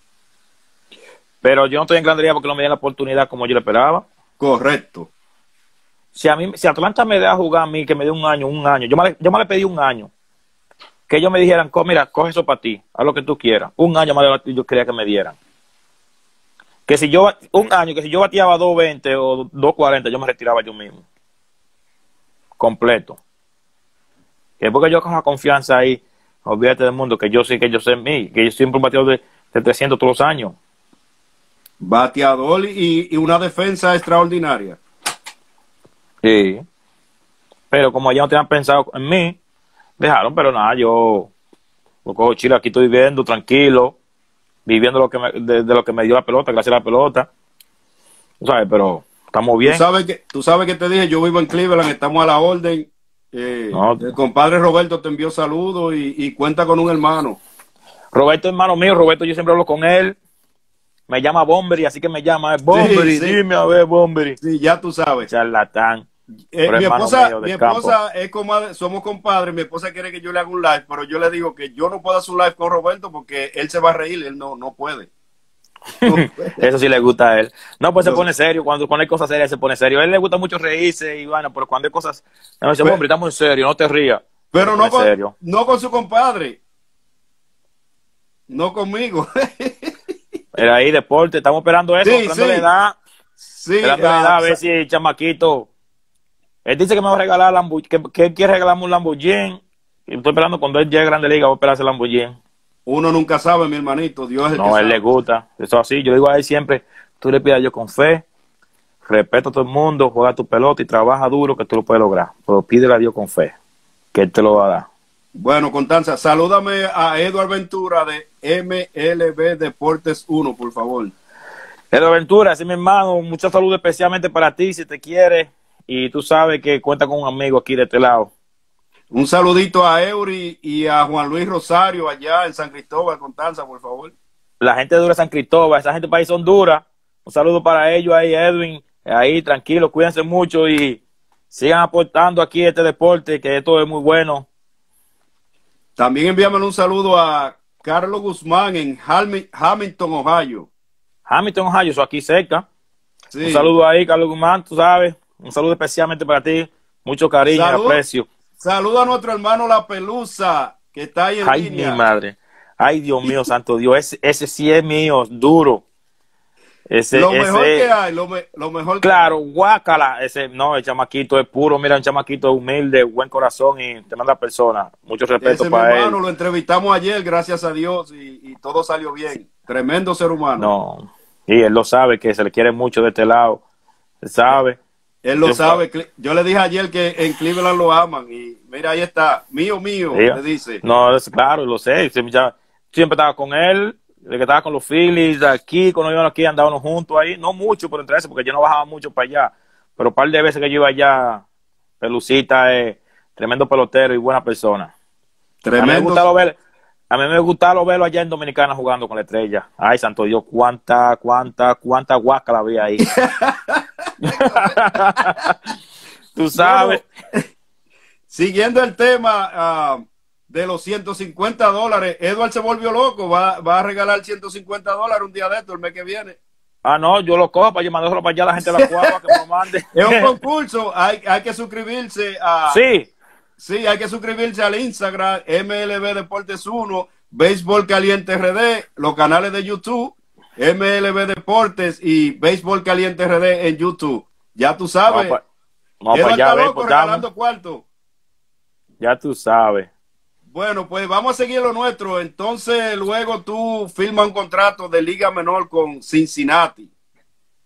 Pero yo no estoy en Grandes Ligas porque no me dieron la oportunidad como yo le esperaba. Correcto. Si a mí, si Atlanta me deja jugar a mí, que me dé un año, un año. Yo me, yo me le pedí un año. Que ellos me dijeran, mira, coge eso para ti, haz lo que tú quieras. Un año más de lo que yo quería que me dieran. Que si yo, un año, que si yo bateaba dos veinte o dos cuarenta, yo me retiraba yo mismo. Completo. Que porque yo cojo confianza ahí, olvídate del mundo, que yo sí, que yo sé mí, que yo siempre un bateador de, de trescientos todos los años. Bateador y, y una defensa extraordinaria. Sí. Pero como ya no tenían pensado en mí, dejaron, pero nada, yo lo cojo chile, aquí estoy viviendo tranquilo, viviendo lo que me, de, de lo que me dio la pelota, gracias a la pelota. Tú sabes, pero estamos bien. Tú sabes que, tú sabes que te dije, yo vivo en Cleveland, estamos a la orden. Eh, no, el compadre Roberto te envió saludos y, y cuenta con un hermano. Roberto, hermano mío, Roberto, yo siempre hablo con él. Me llama Bombery, así que me llama Bombery. Sí, sí. Dime a ver, Bombery. Sí, ya tú sabes. Charlatán. Eh, mi esposa, mi esposa es comadre, somos compadres. Mi esposa quiere que yo le haga un live, pero yo le digo que yo no puedo hacer un live con Roberto porque él se va a reír, él no, no puede. No puede. Eso sí le gusta a él. No, pues no. Se pone serio, cuando, cuando hay cosas serias se pone serio. A él le gusta mucho reírse, y bueno, pero cuando hay cosas, no, dice, hombre, estamos en serio, no te rías. Pero no con, serio. no con su compadre. No conmigo. Era ahí, deporte, estamos esperando eso, sí, esperando sí. la edad. Sí, esperando ah, la edad, a ver si el chamaquito. Él dice que me va a regalar Lamborghini, que, que él quiere regalarme un Lamborghini. Y estoy esperando cuando él llegue a Grande Liga, voy a esperar ese Lamborghini. Uno nunca sabe, mi hermanito. Dios es el que sabe. No, él le gusta. Eso así. Yo digo a él siempre, tú le pidas yo con fe, respeta a todo el mundo, juega tu pelota y trabaja duro que tú lo puedes lograr. Pero pídele a Dios con fe, que él te lo va a dar. Bueno, Constanza, salúdame a Eduardo Ventura de M L B Deportes uno, por favor. Eduardo Ventura, sí, mi hermano, mucha salud especialmente para ti, si te quiere. Y tú sabes que cuenta con un amigo aquí de este lado. Un saludito a Eury y a Juan Luis Rosario allá en San Cristóbal, Constanza, por favor. La gente de Honduras, San Cristóbal, esa gente del país son duras. Un saludo para ellos ahí, Edwin. Ahí, tranquilo, cuídense mucho y sigan aportando aquí este deporte, que esto es muy bueno. También enviámosle un saludo a Carlos Guzmán en Hamilton, Ohio. Hamilton, Ohio, eso aquí cerca. Sí. Un saludo ahí, Carlos Guzmán, tú sabes. Un saludo especialmente para ti. Mucho cariño y aprecio. Saluda a nuestro hermano La Pelusa, que está ahí en Ay, línea. Ay, mi madre. Ay, Dios mío, santo Dios. Ese, ese sí es mío, duro. Ese, lo mejor ese, que hay, lo, me, lo mejor claro, que hay. Guácala, ese, no, el chamaquito es puro, mira, un chamaquito humilde, buen corazón y te manda persona, mucho respeto ese, para mi hermano, él. Lo entrevistamos ayer, gracias a Dios, y, y todo salió bien, tremendo ser humano. No, y él lo sabe, que se le quiere mucho de este lado, él sabe. Él lo yo, sabe, yo le dije ayer que en Cleveland lo aman, y mira, ahí está, mío, mío, ella, le dice. No, es claro, lo sé, siempre estaba con él. De que estaba con los Phillies, aquí, cuando iban aquí, andábamos juntos ahí, no mucho, pero entre eso, porque yo no bajaba mucho para allá, pero un par de veces que yo iba allá, Pelucita es eh, tremendo pelotero y buena persona. Tremendo. A mí me gustaba ver, a mí me gustaba verlo allá en Dominicana jugando con la Estrella. Ay, santo Dios, cuánta, cuánta, cuánta guaca la había ahí. Tú sabes. Bueno, siguiendo el tema... Uh... de los ciento cincuenta dólares, Edward se volvió loco, va, va a regalar ciento cincuenta dólares un día de esto, el mes que viene. Ah, no, yo lo cojo para yo mandárselo para allá a la gente de La Cueva, que me lo mande. Es un concurso, hay, hay que suscribirse a... Sí. Sí, hay que suscribirse al Instagram, M L B Deportes uno, Béisbol Caliente R D, los canales de YouTube, M L B Deportes y Béisbol Caliente R D en YouTube. Ya tú sabes. Vamos no, no, para allá, loco, pues, regalando cuarto. Ya tú sabes. Bueno, pues vamos a seguir lo nuestro. Entonces, luego tú firmas un contrato de Liga Menor con Cincinnati.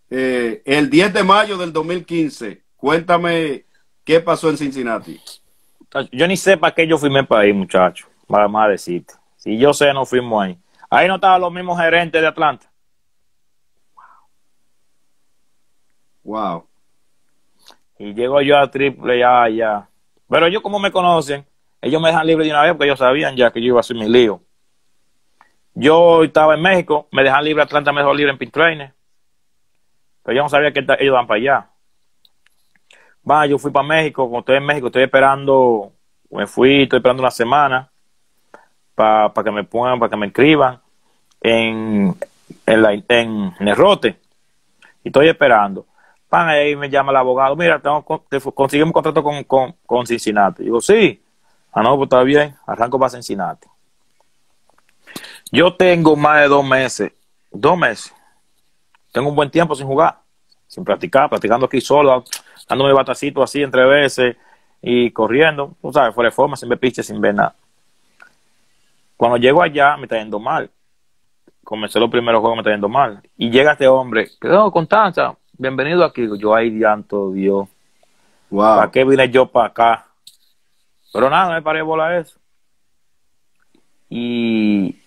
Eh, el diez de mayo del dos mil quince. Cuéntame qué pasó en Cincinnati. Yo ni sé para qué yo firmé para ahí, muchacho. Para más decirte. Si yo sé, no firmo ahí. Ahí no estaban los mismos gerentes de Atlanta. Wow. Y llego yo a Triple A allá. Pero ellos, como me conocen, ellos me dejan libre de una vez porque ellos sabían ya que yo iba a hacer mi lío. Yo estaba en México, me dejan libre, Atlanta me dejó libre en Pin Trainer. Pero yo no sabía que ellos van para allá. Va, yo fui para México, cuando estoy en México estoy esperando, me fui, estoy esperando una semana para pa que me pongan, para que me inscriban en, en, la, en, en el rote. Y estoy esperando. Van, ahí me llama el abogado, mira, tengo, te, conseguimos un contrato con, con, con Cincinnati. Digo, sí. Ah, no, pues está bien, arranco para Cincinnati. Yo tengo más de dos meses, dos meses, tengo un buen tiempo sin jugar, sin practicar, practicando aquí solo, dándome batacito así entre veces y corriendo, tú sabes, fuera de forma, sin ver piches, sin ver nada. Cuando llego allá, me está yendo mal. Comencé los primeros juegos, me está yendo mal. Y llega este hombre, que no, Constanza, bienvenido aquí. Yo, ay, llanto, Dios. Wow. ¿Para qué vine yo para acá? Pero nada, no me paré de bola eso. Y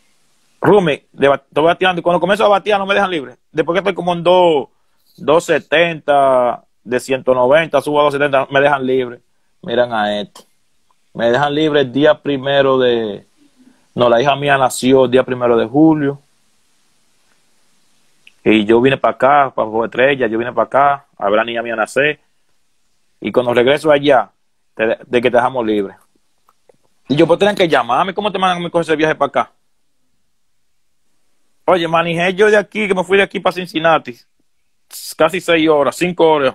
Rumi, estoy bateando. Y cuando comienzo a batear, no me dejan libre. Después que estoy como en dos setenta, de ciento noventa, subo a dos setenta, me dejan libre. Miren a esto. Me dejan libre el día primero de... No, la hija mía nació el día primero de julio. Y yo vine para acá, para Juego Estrella, yo vine para acá, a ver la niña mía nacer. Y cuando regreso allá, De, de que te dejamos libre. Y yo, pues, tenían que llamarme. ¿Cómo te mandan a coger ese viaje para acá? Oye, manejé yo de aquí, que me fui de aquí para Cincinnati. Casi seis horas, cinco horas.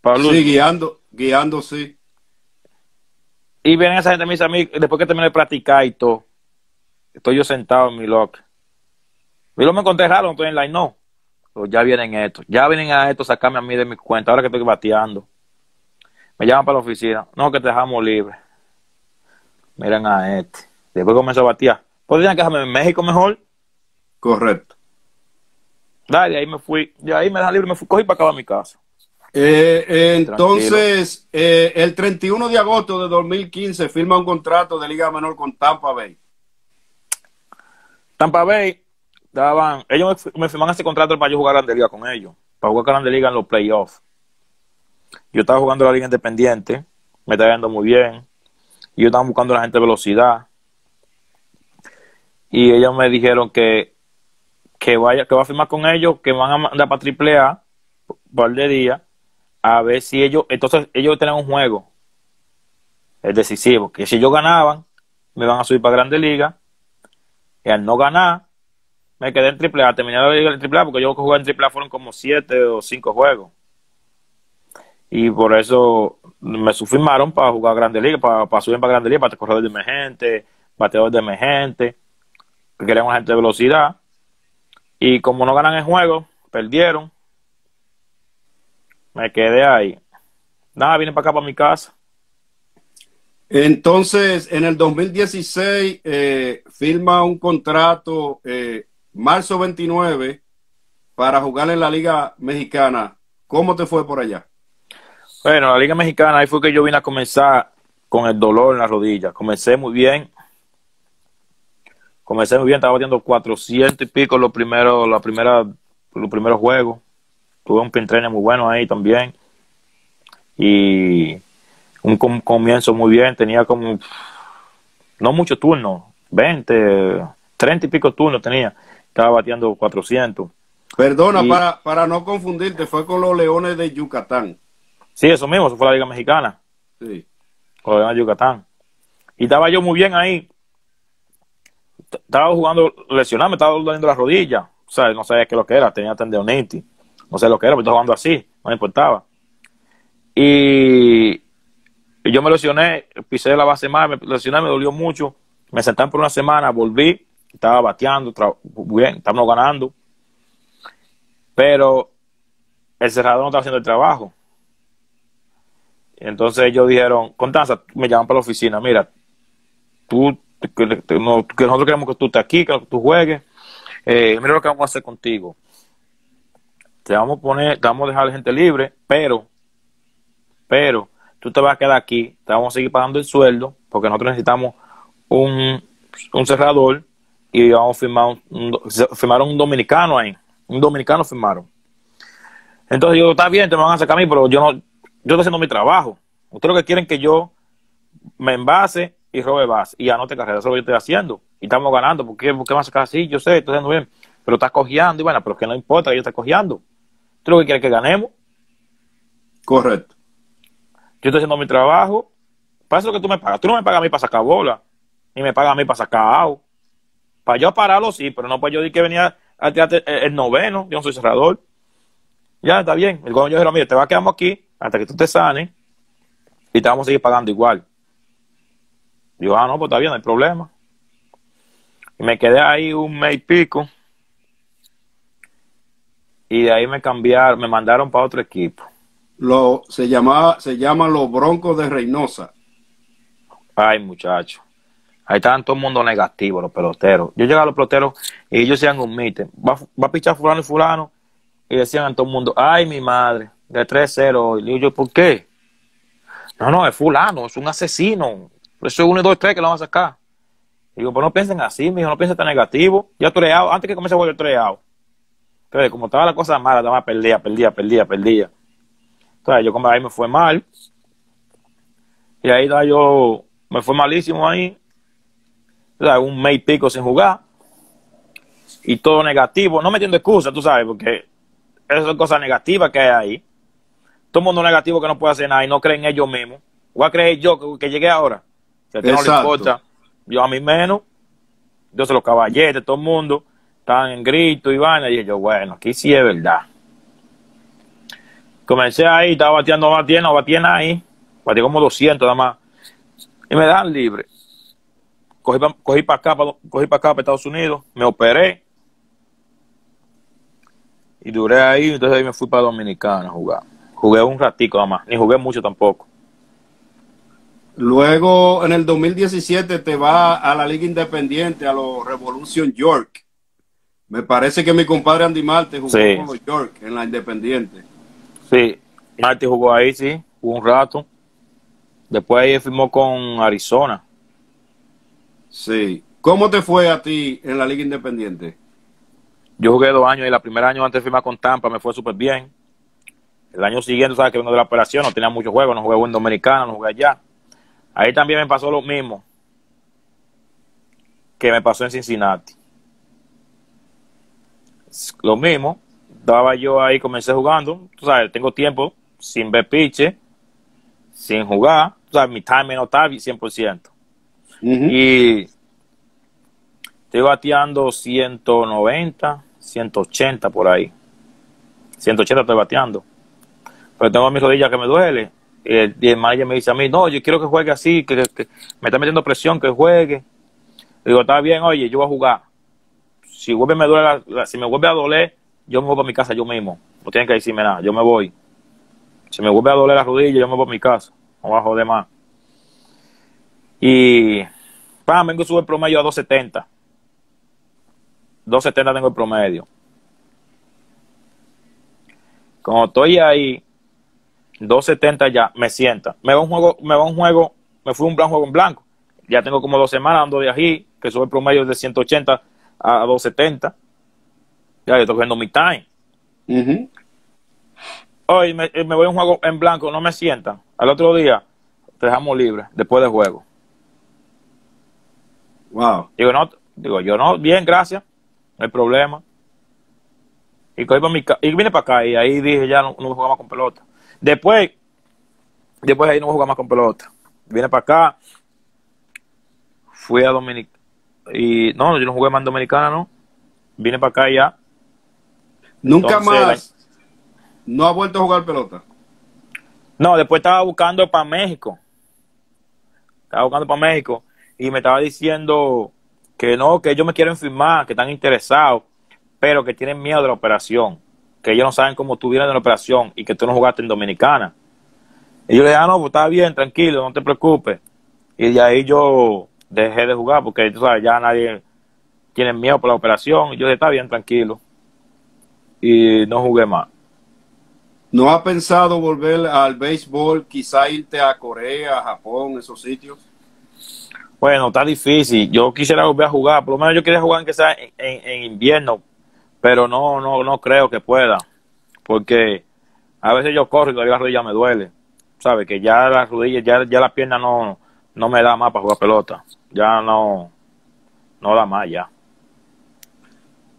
Pablo. Sí, guiando, guiando, sí. Y vienen esa gente y me dice a mí, después que terminé de practicar y todo, estoy yo sentado en mi locker. Y luego me encontré raro, estoy en la no. Pero ya vienen estos, ya vienen a esto, sacarme a mí de mi cuenta, ahora que estoy bateando. Me llaman para la oficina. No, que te dejamos libre. Miren a este. Después comenzó a batear. ¿Podrían quedarme en México mejor? Correcto. Dale, de ahí me fui. De ahí me dejan libre. Me fui, cogí para acá a mi casa. Eh, eh, entonces, eh, el treinta y uno de agosto de dos mil quince firma un contrato de Liga Menor con Tampa Bay. Tampa Bay. Daban, ellos me, me firmaron ese contrato para yo jugar Grande Liga con ellos. Para jugar Grande Liga en los playoffs. Yo estaba jugando la liga independiente, me estaba yendo muy bien. Yo estaba buscando a la gente de velocidad. Y ellos me dijeron que, que vaya, que va a firmar con ellos, que van a mandar para Triple A, un par de días, a ver si ellos, entonces ellos tenían un juego, es decisivo, que si ellos ganaban, me van a subir para Grande Liga, y al no ganar, me quedé en Triple A, terminé la liga en Triple A, porque yo que jugué en Triple A fueron como siete o cinco juegos. Y por eso me firmaron para jugar Grandes Ligas, para, para subir para Grandes Ligas, para corredor de emergente, bateador de emergente, que querían una gente de velocidad. Y como no ganan el juego, perdieron, me quedé ahí. Nada, vine para acá, para mi casa. Entonces, en el dos mil dieciséis eh, firma un contrato eh, marzo veintinueve para jugar en la Liga Mexicana. ¿Cómo te fue por allá? Bueno, la Liga Mexicana, ahí fue que yo vine a comenzar con el dolor en la rodilla. Comencé muy bien. Comencé muy bien, estaba batiendo cuatrocientos y pico los primeros, la primera, los primeros juegos. Tuve un pin trainer muy bueno ahí también. Y un comienzo muy bien, tenía como no muchos turnos, veinte, treinta y pico turnos tenía, estaba bateando cuatrocientos. Perdona, y, para, para no confundirte, fue con los Leones de Yucatán. Sí, eso mismo, eso fue la Liga Mexicana. Sí. Con los Leones de Yucatán. Y estaba yo muy bien ahí. Estaba jugando lesionado, me estaba doliendo la rodilla. O sea, no sabía qué lo que era, tenía tendinitis. No sé lo que era, pero estaba jugando así, no me importaba. Y yo me lesioné, pisé la base más, me lesioné, me dolió mucho. Me sentaron por una semana, volví, estaba bateando, bien, estábamos ganando. Pero el cerrador no estaba haciendo el trabajo. Entonces ellos dijeron, Constanza, me llaman para la oficina, mira, tú, que, no, que nosotros queremos que tú estés aquí, que tú juegues. Eh, mira lo que vamos a hacer contigo. Te vamos a poner, te vamos a dejar gente libre, pero, pero, tú te vas a quedar aquí, te vamos a seguir pagando el sueldo, porque nosotros necesitamos un, un cerrador y vamos a firmar un, un, firmaron un dominicano ahí, un dominicano firmaron. Entonces yo, está bien, te me van a sacar a mí, pero yo no, yo estoy haciendo mi trabajo. Ustedes lo que quieren que yo me envase y robe base y anote carrera, eso es lo que yo estoy haciendo y estamos ganando, ¿por qué, por qué me van a sacar así? Yo sé, estoy haciendo bien, pero estás cojeando y bueno, pero es que no importa que yo esté cojeando. Ustedes lo que quieren que ganemos. Correcto. Yo estoy haciendo mi trabajo, para eso es lo que tú me pagas. Tú no me pagas a mí para sacar bola, ni me pagas a mí para sacar out. Para yo pararlo, sí, pero no para yo decir que venía al teatro el noveno, yo no soy cerrador. Ya, está bien. El cuando yo dijeron, mira, te vas a quedar aquí hasta que tú te sanes y te vamos a seguir pagando igual. Digo, ah, no, pues está bien, no hay problema. Y me quedé ahí un mes y pico. Y de ahí me cambiaron, me mandaron para otro equipo. Lo, se llamaba, se llaman los Broncos de Reynosa. Ay, muchachos. Ahí estaban todo el mundo negativo, los peloteros. Yo llegaba a los peloteros y ellos hacían un mite. Va, va a pichar fulano y fulano. Y decían a todo el mundo, ay, mi madre, de tres cero. Y digo yo, ¿por qué? No, no, es fulano, es un asesino. Eso es uno, dos, tres que lo van a sacar. Y digo, pues no piensen así, mijo, no piensen tan negativo. Ya treado, antes que comience a volver el treado. Entonces, como estaba la cosa mala, estaba perdida, perdida, perdida, perdida. Entonces, yo como ahí me fue mal, y ahí yo me fue malísimo ahí, o sea, un mes y pico sin jugar, y todo negativo, no metiendo excusas, tú sabes, porque esas son cosas negativas que hay ahí, todo el mundo negativo que no puede hacer nada y no creen en ellos mismos, voy a creer yo que, que llegué ahora, si a ti no le importa, yo a mí menos, entonces los caballetes, todo el mundo, estaban en grito y vaina, y yo, bueno, aquí sí es verdad. Comencé ahí, estaba bateando, batiendo, batiendo ahí. Batí como doscientos nada más. Y me dan libre. Cogí para cogí pa acá, pa, cogí para acá, para Estados Unidos. Me operé. Y duré ahí, entonces ahí me fui para Dominicana a jugar. Jugué un ratico nada más, ni jugué mucho tampoco. Luego, en el dos mil diecisiete, te vas a la Liga Independiente, a los Revolution York. Me parece que mi compadre Andy Marte jugó sí. con los York en la Independiente. Sí, Marte jugó ahí, sí, jugó un rato. Después ahí firmó con Arizona. Sí. ¿Cómo te fue a ti en la Liga Independiente? Yo jugué dos años y el primer año antes de firmar con Tampa me fue súper bien. El año siguiente, sabes que vengo de la operación, no tenía muchos juegos, no jugué en Dominicana, no jugué allá. Ahí también me pasó lo mismo que me pasó en Cincinnati. Lo mismo. Estaba yo ahí, comencé jugando, tú sabes, tengo tiempo sin ver piche, sin jugar, tú sabes, mi timing no está cien por ciento. Uh-huh. Y estoy bateando ciento noventa, ciento ochenta por ahí. ciento ochenta estoy bateando. Pero tengo mis rodillas que me duele. Y el, y el manager me dice a mí, no, yo quiero que juegue así, que, que me está metiendo presión, que juegue. Le digo, está bien, oye, yo voy a jugar. Si, vuelve, me duele la, la, si me vuelve a doler, yo me voy para mi casa yo mismo. No tienen que decirme nada, yo me voy. Si me vuelve a doler la rodilla, yo me voy para mi casa. No bajo de más. Y pam, vengo a subir el promedio a dos setenta. dos setenta tengo el promedio. Cuando estoy ahí, dos setenta ya, me sienta. Me va un juego, me va un juego, me fui un juego en blanco. Ya tengo como dos semanas ando de ají, que sube el promedio de ciento ochenta a dos setenta. Ya yo estoy cogiendo mi time. Uh-huh. Hoy me, me voy a un juego en blanco, no me sienta. Al otro día, te dejamos libre, después del juego. Wow. Digo, no, digo, yo no, bien, gracias, no hay problema. Y, para mi, y vine para acá y ahí dije, ya no, no voy a jugar más con pelota. Después, después ahí no voy a jugar más con pelota. Vine para acá, fui a Dominicana. Y no, yo no jugué más en Dominicana, no. Vine para acá y ya. Nunca Entonces, más. La... ¿No ha vuelto a jugar pelota? No, después estaba buscando para México. Estaba buscando para México. Y me estaba diciendo que no, que ellos me quieren firmar, que están interesados, pero que tienen miedo de la operación, que ellos no saben cómo tú vienes de la operación y que tú no jugaste en Dominicana. Y yo le dije, ah, no, pues está bien, tranquilo, no te preocupes. Y de ahí yo dejé de jugar, porque tú sabes, ya nadie tiene miedo por la operación. Y yo le dije, está bien, tranquilo. Y no jugué más. ¿No has pensado volver al béisbol, quizá irte a Corea, Japón, esos sitios? Bueno, está difícil. Yo quisiera volver a jugar. Por lo menos yo quería jugar aunque sea en, en, en invierno, pero no, no, no creo que pueda, porque a veces yo corro y todavía la rodilla me duele. ¿Sabes? Que ya las rodillas, ya, ya las piernas no, no me da más para jugar pelota. Ya no, no da más ya.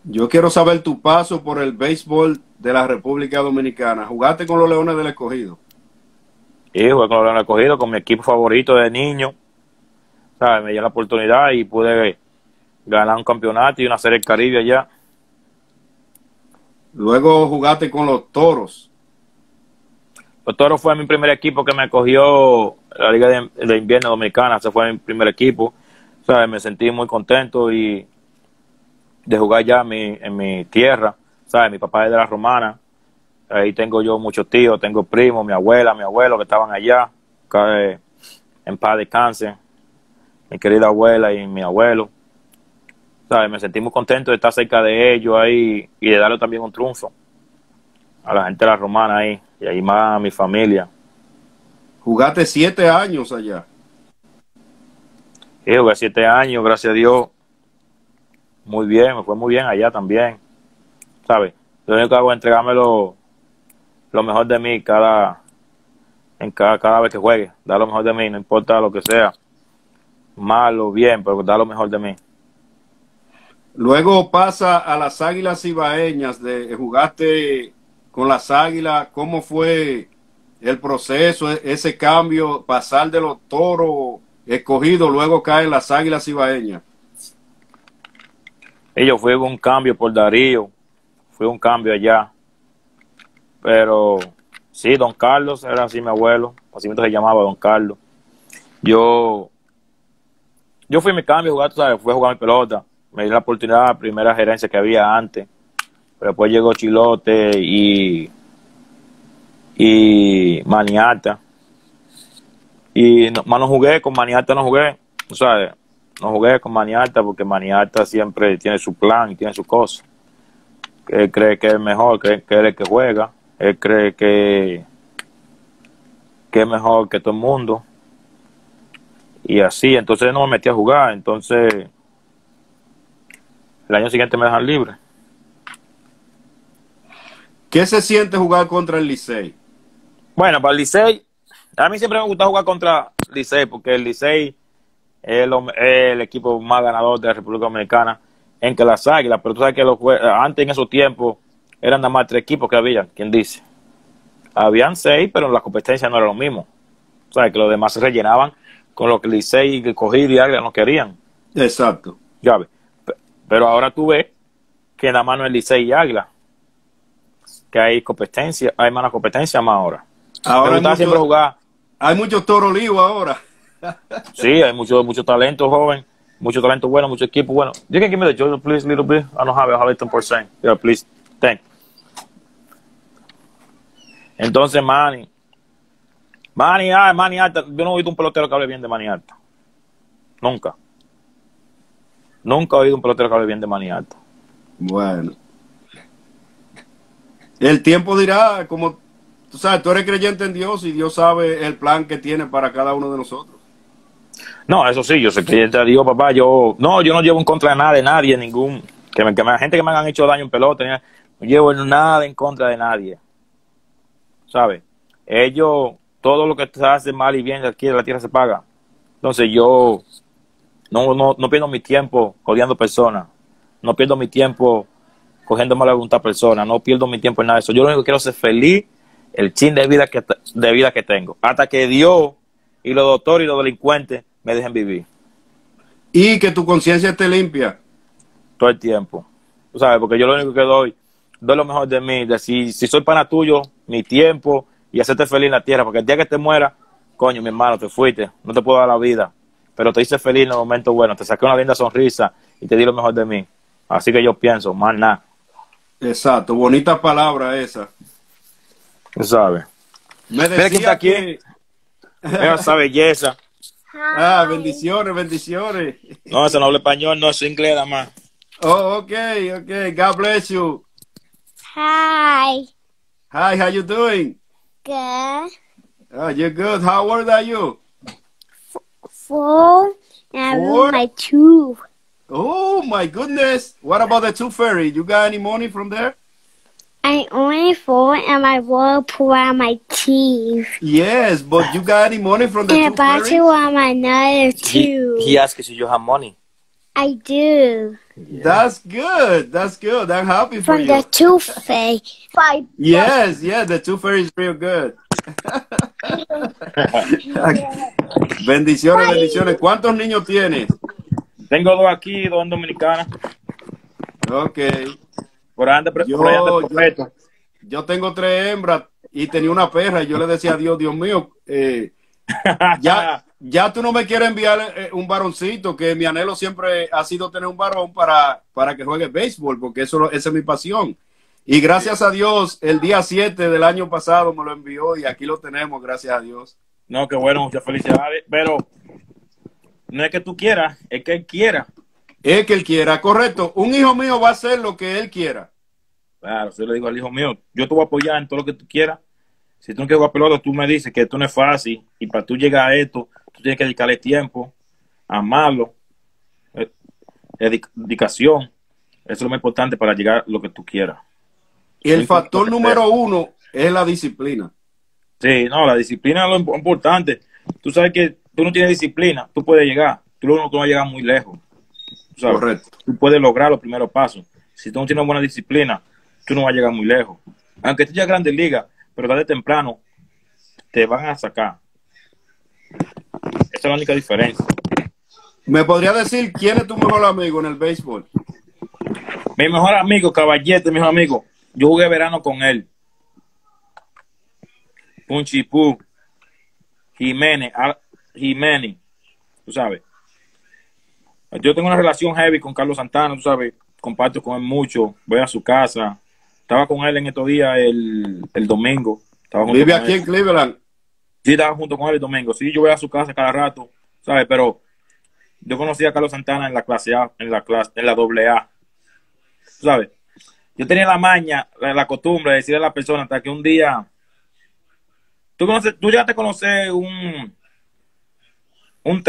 Yo quiero saber tu paso por el béisbol de la República Dominicana. ¿Jugaste con los Leones del Escogido? Sí, jugué con los Leones del Escogido, con mi equipo favorito de niño. ¿Sabes? Me dio la oportunidad y pude ganar un campeonato y una serie del Caribe allá. Luego jugaste con los Toros. Los Toros fue mi primer equipo que me cogió la Liga de, de Invierno Dominicana. Ese fue mi primer equipo. ¿Sabes? Me sentí muy contento y de jugar ya mi, en mi tierra. ¿Sabes? Mi papá es de la Romana. Ahí tengo yo muchos tíos, tengo primos, mi abuela, mi abuelo que estaban allá. Que, en paz descanse. Mi querida abuela y mi abuelo. ¿Sabes? Me sentí muy contento de estar cerca de ellos ahí y de darle también un triunfo a la gente de la Romana ahí y ahí más a mi familia. Jugaste siete años allá. Sí, jugué siete años, gracias a Dios. Muy bien, me fue muy bien allá también. ¿Sabes? Lo único que hago es entregarme lo, lo mejor de mí cada, en cada, cada vez que juegue. Dar lo mejor de mí, no importa lo que sea. Mal o bien, pero dar lo mejor de mí. Luego pasa a las Águilas Cibaeñas, de, jugaste con las Águilas. ¿Cómo fue el proceso, ese cambio, pasar de los Toros Escogidos, luego caen las Águilas Cibaeñas? Ellos fue un cambio por Darío, fue un cambio allá. Pero sí, don Carlos, era así mi abuelo, así se llamaba don Carlos. Yo, yo fui mi cambio, jugar, ¿sabes? Fui a jugar mi pelota. Me dio la oportunidad a la primera gerencia que había antes. Pero después llegó Chilote y, y Manny Acta. Y no, más no jugué, con Manny Acta no jugué. O sea, no jugué con Manny Acta porque Manny Acta siempre tiene su plan y tiene su cosa. Él cree que es mejor, que, que él es el que juega. Él cree que, que es mejor que todo el mundo. Y así, entonces no me metí a jugar. Entonces... el año siguiente me dejan libre. ¿Qué se siente jugar contra el Licey? Bueno, para el Licey, a mí siempre me gusta jugar contra el Licey, porque el Licey es el, es el equipo más ganador de la República Dominicana, en que las Águilas, pero tú sabes que los, antes en esos tiempos eran nada más tres equipos que habían, ¿quién dice? Habían seis, pero las competencias no eran lo mismo. O sea, que los demás se rellenaban con lo que el Licey, el Cogido y Águila no querían. Exacto. Ya ves. Pero ahora tú ves que nada más no es Licey y Águila. Que hay competencia, hay más competencia más ahora. Ahora está siempre jugar. Hay muchos toros olivos ahora. Sí, hay mucho, mucho talento joven, mucho talento bueno, mucho equipo bueno. You can give me the joy, please, little bit. I don't have it, I have it ten percent. Yeah, please, thank. Entonces, Manny. Manny, ah, Manny Acta. Yo no he oído un pelotero que hable bien de Manny Acta. Nunca. Nunca he oído un pelotero que hable bien de Manny Acta. Bueno. El tiempo dirá, como tú sabes, tú eres creyente en Dios y Dios sabe el plan que tiene para cada uno de nosotros. No, eso sí, yo soy creyente de Dios, papá. Yo no, yo no llevo en contra de nada, de nadie, ningún. Que me, que me, gente que me han hecho daño en pelota, no llevo nada en contra de nadie. ¿Sabes? Ellos, todo lo que se hace mal y bien aquí en la tierra se paga. Entonces yo no, no, no pierdo mi tiempo odiando personas. No pierdo mi tiempo cogiendo mala voluntad a personas. No pierdo mi tiempo en nada de eso. Yo lo único que quiero es ser feliz el chin de vida que, de vida que tengo. Hasta que Dios y los doctores y los delincuentes me dejen vivir. Y que tu conciencia esté limpia. Todo el tiempo. Tú sabes, porque yo lo único que doy, doy lo mejor de mí. De si, si soy pana tuyo, mi tiempo y hacerte feliz en la tierra. Porque el día que te muera, coño, mi hermano, te fuiste. No te puedo dar la vida. Pero te hice feliz en los momentos buenos. Te saqué una linda sonrisa y te di lo mejor de mí. Así que yo pienso, más nada. Exacto, bonita palabra esa. Tú sabes. Me decía que está aquí. Que... Mira esa belleza. Ah, bendiciones, bendiciones. No, eso no habla español, no, es inglés nada más. Oh, ok, ok. God bless you. Hi. Hi, how you doing? Good. Oh, you're good. How old are you? F four. And Four? My two. Oh my goodness! What about the tooth fairy? You got any money from there? I only four and my whirlpool on my teeth. Yes, but you got any money from the and tooth fairy? And a bottle on my nose too. He, he asked if you have money. I do. Yeah. That's good. That's good. I'm happy for from you. From the tooth fairy. Yes, yeah, the tooth fairy is real good. Bendiciones, bendiciones. ¿Cuántos niños tienes? Tengo dos aquí, dos en Dominicana. Ok. Por anda, por yo, por yo, yo tengo tres hembras y tenía una perra. Y yo le decía a Dios, Dios mío, eh, ya, ya tú no me quieres enviar eh, un varoncito, que mi anhelo siempre ha sido tener un varón para, para que juegue béisbol, porque eso, esa es mi pasión. Y gracias a Dios, el día siete del año pasado me lo envió y aquí lo tenemos, gracias a Dios. No, qué bueno, muchas felicidades, pero... No es que tú quieras, es que él quiera. Es que él quiera, correcto. Un hijo mío va a hacer lo que él quiera. Claro, yo le digo al hijo mío, yo te voy a apoyar en todo lo que tú quieras. Si tú no quieres jugar pelota, tú me dices que esto no es fácil. Y para tú llegar a esto, tú tienes que dedicarle tiempo, amarlo, dedicación. Eso es lo más importante para llegar a lo que tú quieras. Y el factor número uno es la disciplina. Sí, no, la disciplina es lo importante. Tú sabes que... Tú no tienes disciplina, tú puedes llegar. Tú no vas a llegar muy lejos. ¿Sabes? Correcto. Tú puedes lograr los primeros pasos. Si tú no tienes buena disciplina, tú no vas a llegar muy lejos. Aunque estés ya en Grandes Ligas, pero tarde o temprano te van a sacar. Esa es la única diferencia. ¿Me podría decir quién es tu mejor amigo en el béisbol? Mi mejor amigo, Caballete, mi mejor amigo. Yo jugué verano con él. Punchipú, Jiménez, Jiménez, tú sabes. Yo tengo una relación heavy con Carlos Santana, tú sabes. Comparto con él mucho. Voy a su casa. Estaba con él en estos días el, el domingo. Estaba junto ¿Vive con aquí él. en Cleveland? Sí, estaba junto con él el domingo. Sí, yo voy a su casa cada rato, ¿sabes? Pero yo conocí a Carlos Santana en la clase A, en la clase, en la doble A, ¿sabes? Yo tenía la maña, la, la costumbre de decirle a la persona hasta que un día... Tú, conoces, tú ya te conoces un... Un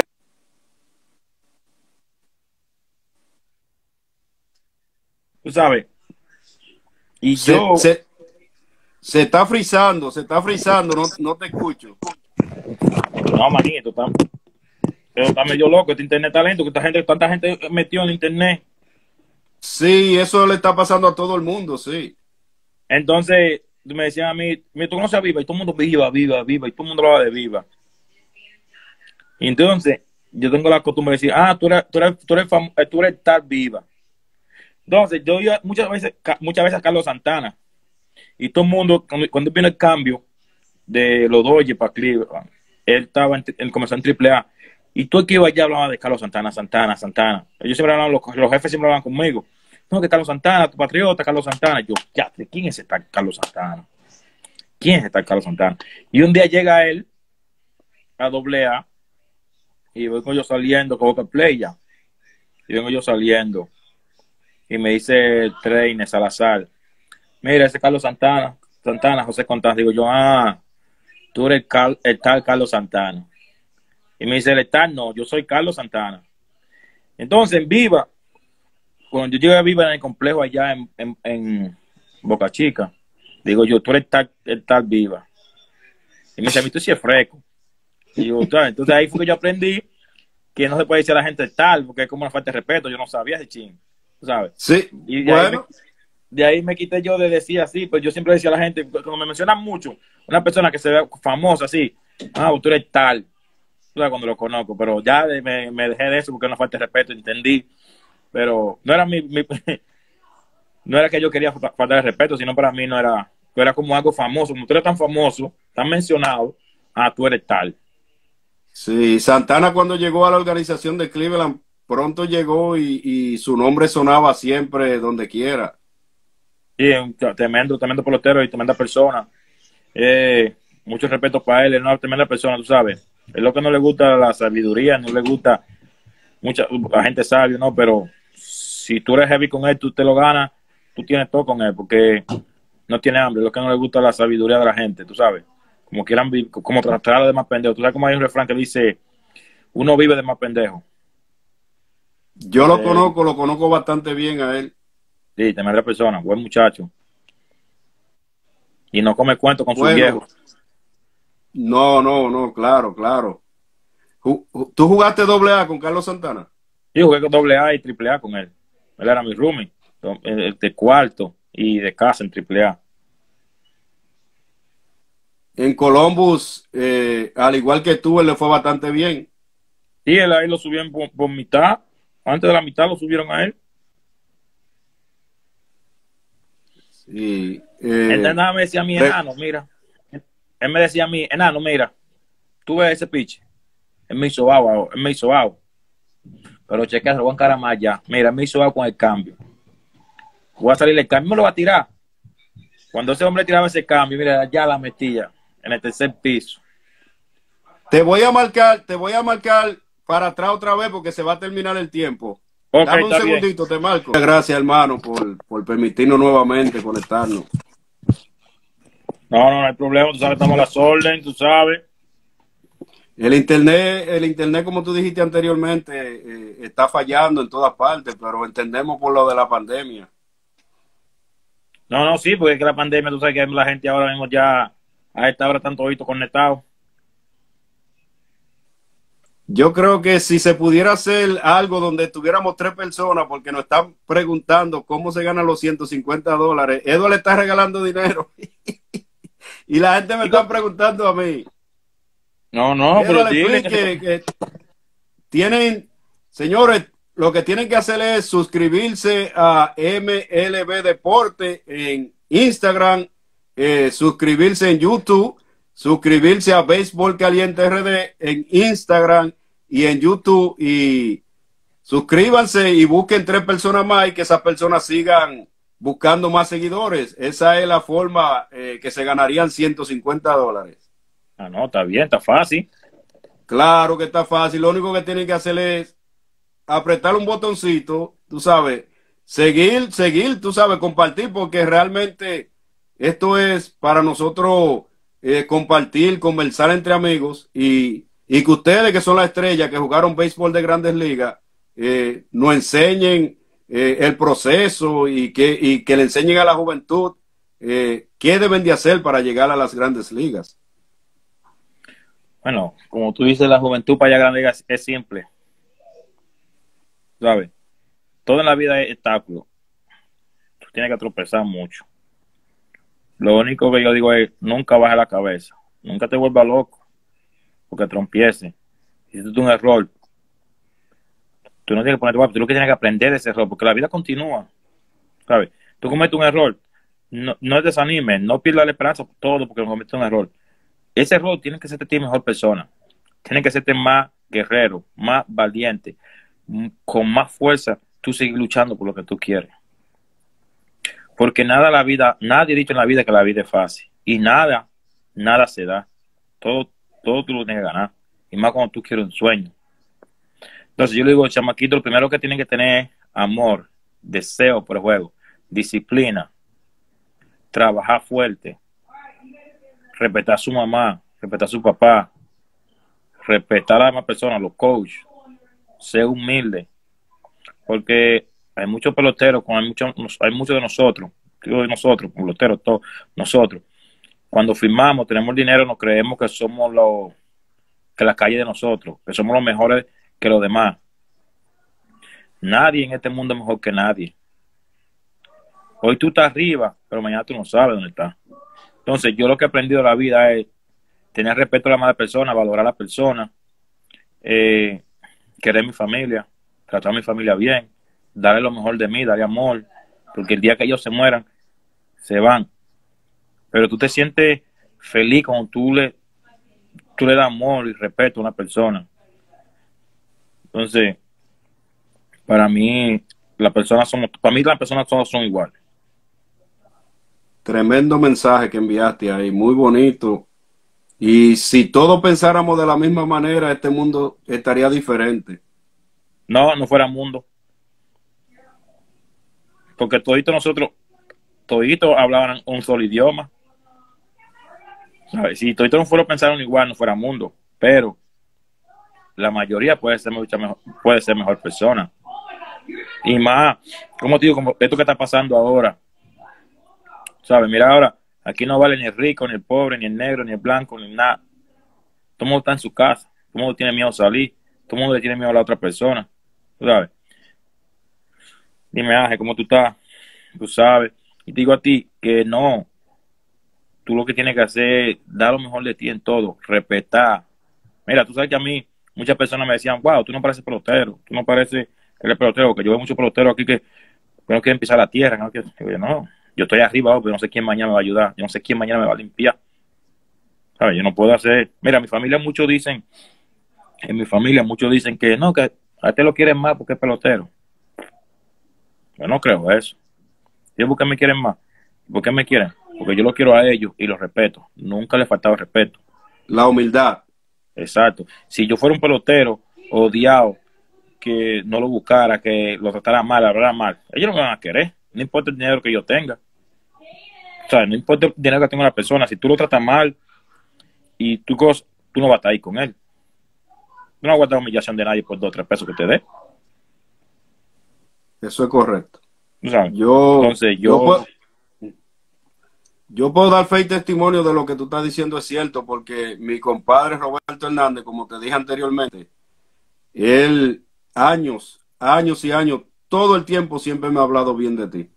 tú sabes. Y se, yo... Se, se está frizando, se está frizando, no, no te escucho. No, manito, está, pero está medio loco, este internet está lento, que esta gente, tanta gente metió en el internet. Sí, eso le está pasando a todo el mundo, sí. Entonces, me decían a mí, tú conoces a Viva, y todo el mundo viva, viva, viva, y todo el mundo hablaba de Viva. Y entonces, yo tengo la costumbre de decir, ah, tú eres, tú eres, tú eres, fam tú eres tal Viva. Entonces, yo iba muchas veces, muchas veces a Carlos Santana. Y todo el mundo, cuando, cuando vino el cambio de los Dodgers para Cleveland, él estaba en, él comenzó en triple A. Y todo el que iba allá hablaba de Carlos Santana, Santana, Santana. Ellos siempre hablaban, los, los jefes siempre hablaban conmigo. No, que Carlos Santana, tu patriota, Carlos Santana. Yo, ya, ¿quién es este Carlos Santana? ¿quién es este Carlos Santana? Y un día llega él a doble A y vengo yo saliendo con Boca Playa. Y vengo yo saliendo. Y me dice Treines Salazar, mira, ese Carlos Santana, Santana, José Constanza. Digo yo, ah, tú eres el, cal, el tal Carlos Santana. Y me dice el tal, no, yo soy Carlos Santana. Entonces, en Viva, cuando yo llegué a Viva en el complejo allá en, en, en Boca Chica, digo yo, tú eres el tal, el tal Viva. Y me dice, a mí tú sí es fresco. Y yo, entonces ahí fue que yo aprendí que no se puede decir a la gente el tal, porque es como una falta de respeto, yo no sabía ese chin. ¿Sabes? Sí, y de, bueno. ahí me, de ahí me quité yo de decir así, pues yo siempre decía a la gente, cuando me mencionan mucho, una persona que se ve famosa así, ah, tú eres tal, ¿sabes? Cuando lo conozco, pero ya de, me, me dejé de eso porque no falta de respeto, entendí, pero no era mi, mi no era que yo quería faltar de respeto, sino para mí no era, era como algo famoso, como tú eres tan famoso, tan mencionado, ah, tú eres tal. Sí, Santana cuando llegó a la organización de Cleveland, pronto llegó y, y su nombre sonaba siempre donde quiera. Sí, un tremendo, tremendo pelotero y tremenda persona. Eh, mucho respeto para él, es una tremenda persona, tú sabes. Es lo que no le gusta la sabiduría, no le gusta mucha la gente sabia, ¿no? Pero si tú eres heavy con él, tú te lo ganas, tú tienes todo con él, porque no tiene hambre. Es lo que no le gusta la sabiduría de la gente, tú sabes. Como quieran, como tratar a los demás pendejos. Tú sabes como hay un refrán que dice, uno vive de más pendejo. Yo lo eh, conozco, lo conozco bastante bien a él. Sí, tremenda persona, buen muchacho. Y no come cuento con bueno, sus viejos. No, no, no, claro, claro. ¿Tú jugaste doble A con Carlos Santana? Sí, jugué con doble A y triple A con él. Él era mi roomie, de cuarto y de casa en triple A. En Columbus, eh, al igual que tú, él le fue bastante bien. Sí, él ahí lo subió en, por, por mitad. Antes de la mitad lo subieron a él. Sí, eh, él nada me decía a mí, enano, mira. Él me decía a mí, enano, mira. Tú ves ese pitch. Él me hizo agua, él me hizo agua. Pero chequea, se lo voy a encarar más allá. Mira, él me hizo agua con el cambio. Voy a salir el cambio, me lo va a tirar. Cuando ese hombre tiraba ese cambio, mira, allá la metía, en el tercer piso. Te voy a marcar, te voy a marcar... para atrás otra vez porque se va a terminar el tiempo. Okay, dame un segundito, bien. Te marco. Muchas gracias, hermano, por, por permitirnos nuevamente conectarnos. No, no, no hay problema, tú sabes, estamos a las órdenes, tú sabes. El internet, el internet, como tú dijiste anteriormente, eh, está fallando en todas partes, pero entendemos por lo de la pandemia. No, no, sí, porque es que la pandemia, tú sabes que la gente ahora mismo ya a esta hora están toditos conectados. Yo creo que si se pudiera hacer algo donde tuviéramos tres personas, porque nos están preguntando cómo se ganan los ciento cincuenta dólares. Edu le está regalando dinero. Y la gente me está preguntando a mí. No, no, Edu, pero dile que, que tienen, señores, lo que tienen que hacer es suscribirse a M L B Deportes en Instagram, eh, suscribirse en YouTube, suscribirse a Béisbol Caliente R D en Instagram y en YouTube, y suscríbanse y busquen tres personas más y que esas personas sigan buscando más seguidores. Esa es la forma eh, que se ganarían ciento cincuenta dólares. Ah, no, está bien, está fácil. Claro que está fácil. Lo único que tienen que hacer es apretar un botoncito, tú sabes, seguir, seguir, tú sabes, compartir, porque realmente esto es para nosotros... Eh, compartir, conversar entre amigos y, y que ustedes que son la estrella que jugaron béisbol de grandes ligas eh, nos enseñen eh, el proceso y que, y que le enseñen a la juventud eh, qué deben de hacer para llegar a las grandes ligas. Bueno, como tú dices, la juventud para llegar a las grandes ligas es simple, ¿sabes? Toda la vida es obstáculo, tú tienes que tropezar mucho. Lo único que yo digo es, nunca bajes la cabeza. Nunca te vuelvas loco. Porque trompieces. Si tú tienes un error, tú no tienes que ponerte guapo. Tú lo que tienes que aprender es ese error. Porque la vida continúa. ¿Sabes? Tú cometes un error. No, no desanimes. No pierdas la esperanza por todo porque cometes un error. Ese error tiene que hacerte a ti mejor persona. Tiene que hacerte más guerrero. Más valiente. Con más fuerza. Tú sigues luchando por lo que tú quieres. Porque nada la vida, nadie ha dicho en la vida que la vida es fácil. y nada, nada se da. Todo, todo tú lo tienes que ganar. Y más cuando tú quieres un sueño. Entonces yo le digo, chamaquito, lo primero que tienen que tener es amor, deseo por el juego, disciplina, trabajar fuerte, respetar a su mamá, respetar a su papá, respetar a las demás personas, los coaches, ser humilde. Porque hay muchos peloteros, hay muchos hay muchos de nosotros, digo de nosotros, peloteros, todos nosotros. Cuando firmamos, tenemos dinero, nos creemos que somos los, que la calle de nosotros, que somos los mejores que los demás. Nadie en este mundo es mejor que nadie. Hoy tú estás arriba, pero mañana tú no sabes dónde estás. Entonces, yo lo que he aprendido en la vida es tener respeto a la mala persona, valorar a la persona, eh, querer mi familia, tratar a mi familia bien, darle lo mejor de mí, darle amor, porque el día que ellos se mueran, se van. Pero tú te sientes feliz cuando tú le, tú le das amor y respeto a una persona. Entonces, para mí, las personas somos, para mí las personas todas son iguales. Tremendo mensaje que enviaste ahí, muy bonito. Y si todos pensáramos de la misma manera, este mundo estaría diferente. No, no fuera mundo. Porque toditos nosotros, toditos hablaban un solo idioma. ¿Sabes? Si toditos no fueron pensaron igual, no fuera mundo. Pero la mayoría puede ser mucha mejor, puede ser mejor persona. Y más, como te digo, como esto que está pasando ahora. ¿Sabes? Mira ahora, aquí no vale ni el rico, ni el pobre, ni el negro, ni el blanco, ni nada. Todo el mundo está en su casa. Todo el mundo tiene miedo a salir. Todo el mundo le tiene miedo a la otra persona. ¿Sabes? Dime, Ángel, ¿cómo tú estás? Tú sabes. Y te digo a ti que no. Tú lo que tienes que hacer es dar lo mejor de ti en todo. Respetar. Mira, tú sabes que a mí muchas personas me decían, wow, tú no pareces pelotero. Tú no pareces el pelotero. Que yo veo muchos peloteros aquí que no quieren pisar la tierra. No quieren... Yo, no, yo estoy arriba, pero no sé quién mañana me va a ayudar. Yo no sé quién mañana me va a limpiar. ¿Sabes? Yo no puedo hacer... Mira, mi familia muchos dicen... En mi familia muchos dicen que no, que a este lo quieren más porque es pelotero. Yo no creo eso. ¿Y por qué me quieren más? ¿Por qué me quieren? Porque yo lo quiero a ellos y los respeto. Nunca les faltaba respeto. La humildad. Exacto. Si yo fuera un pelotero odiado, que no lo buscara, que lo tratara mal, hablara mal, ellos no me van a querer. No importa el dinero que yo tenga. O sea, no importa el dinero que tenga una persona. Si tú lo tratas mal y tú, tú no vas a estar ahí con él. No aguantas humillación de nadie por dos o tres pesos que te dé. Eso es correcto. O sea, yo, entonces yo... Yo puedo, yo puedo dar fe y testimonio de lo que tú estás diciendo es cierto, porque mi compadre Roberto Hernández, como te dije anteriormente, él años, años y años, todo el tiempo siempre me ha hablado bien de ti.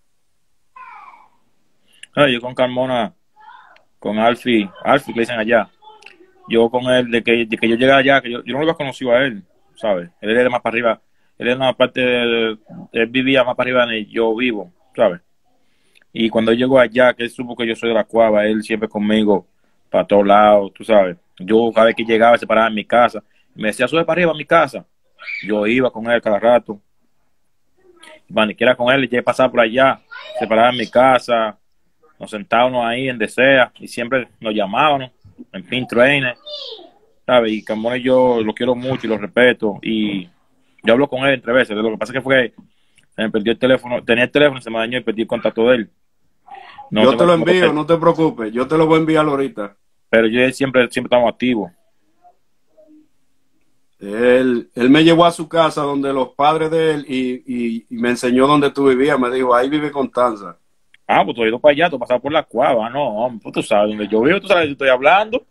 Ay, yo con Carmona, con Alfie, Alfie que le dicen allá, yo con él, de que, de que yo llegara allá, que yo, yo no lo había conocido a él, ¿sabes? Él era más para arriba, él era más parte del, él vivía más para arriba donde yo vivo, ¿sabes? Y cuando él llegó allá, que él supo que yo soy de La Cueva, él siempre conmigo, para todos lados, tú sabes. Yo cada vez que llegaba, se paraba en mi casa, me decía, sube para arriba a mi casa. Yo iba con él cada rato. Ni siquiera con él, ya pasaba por allá, se paraba en mi casa, nos sentábamos ahí en Desea, y siempre nos llamábamos, en pin trainer, ¿sabes? Y Camón y yo lo quiero mucho y lo respeto. Y yo hablo con él entre veces. Lo que pasa que fue que se me perdió el teléfono. Tenía el teléfono, se me dañó y perdí el contacto de él. No, yo te lo envío, contacto. No te preocupes. Yo te lo voy a enviar ahorita. Pero yo siempre, siempre estamos activos. Él, él me llevó a su casa donde los padres de él y, y, y me enseñó dónde tú vivías. Me dijo, ahí vive Constanza. Ah, pues tú has ido para allá, tú has pasado por La Cueva. No, hombre, pues tú sabes donde yo vivo, tú sabes que estoy hablando.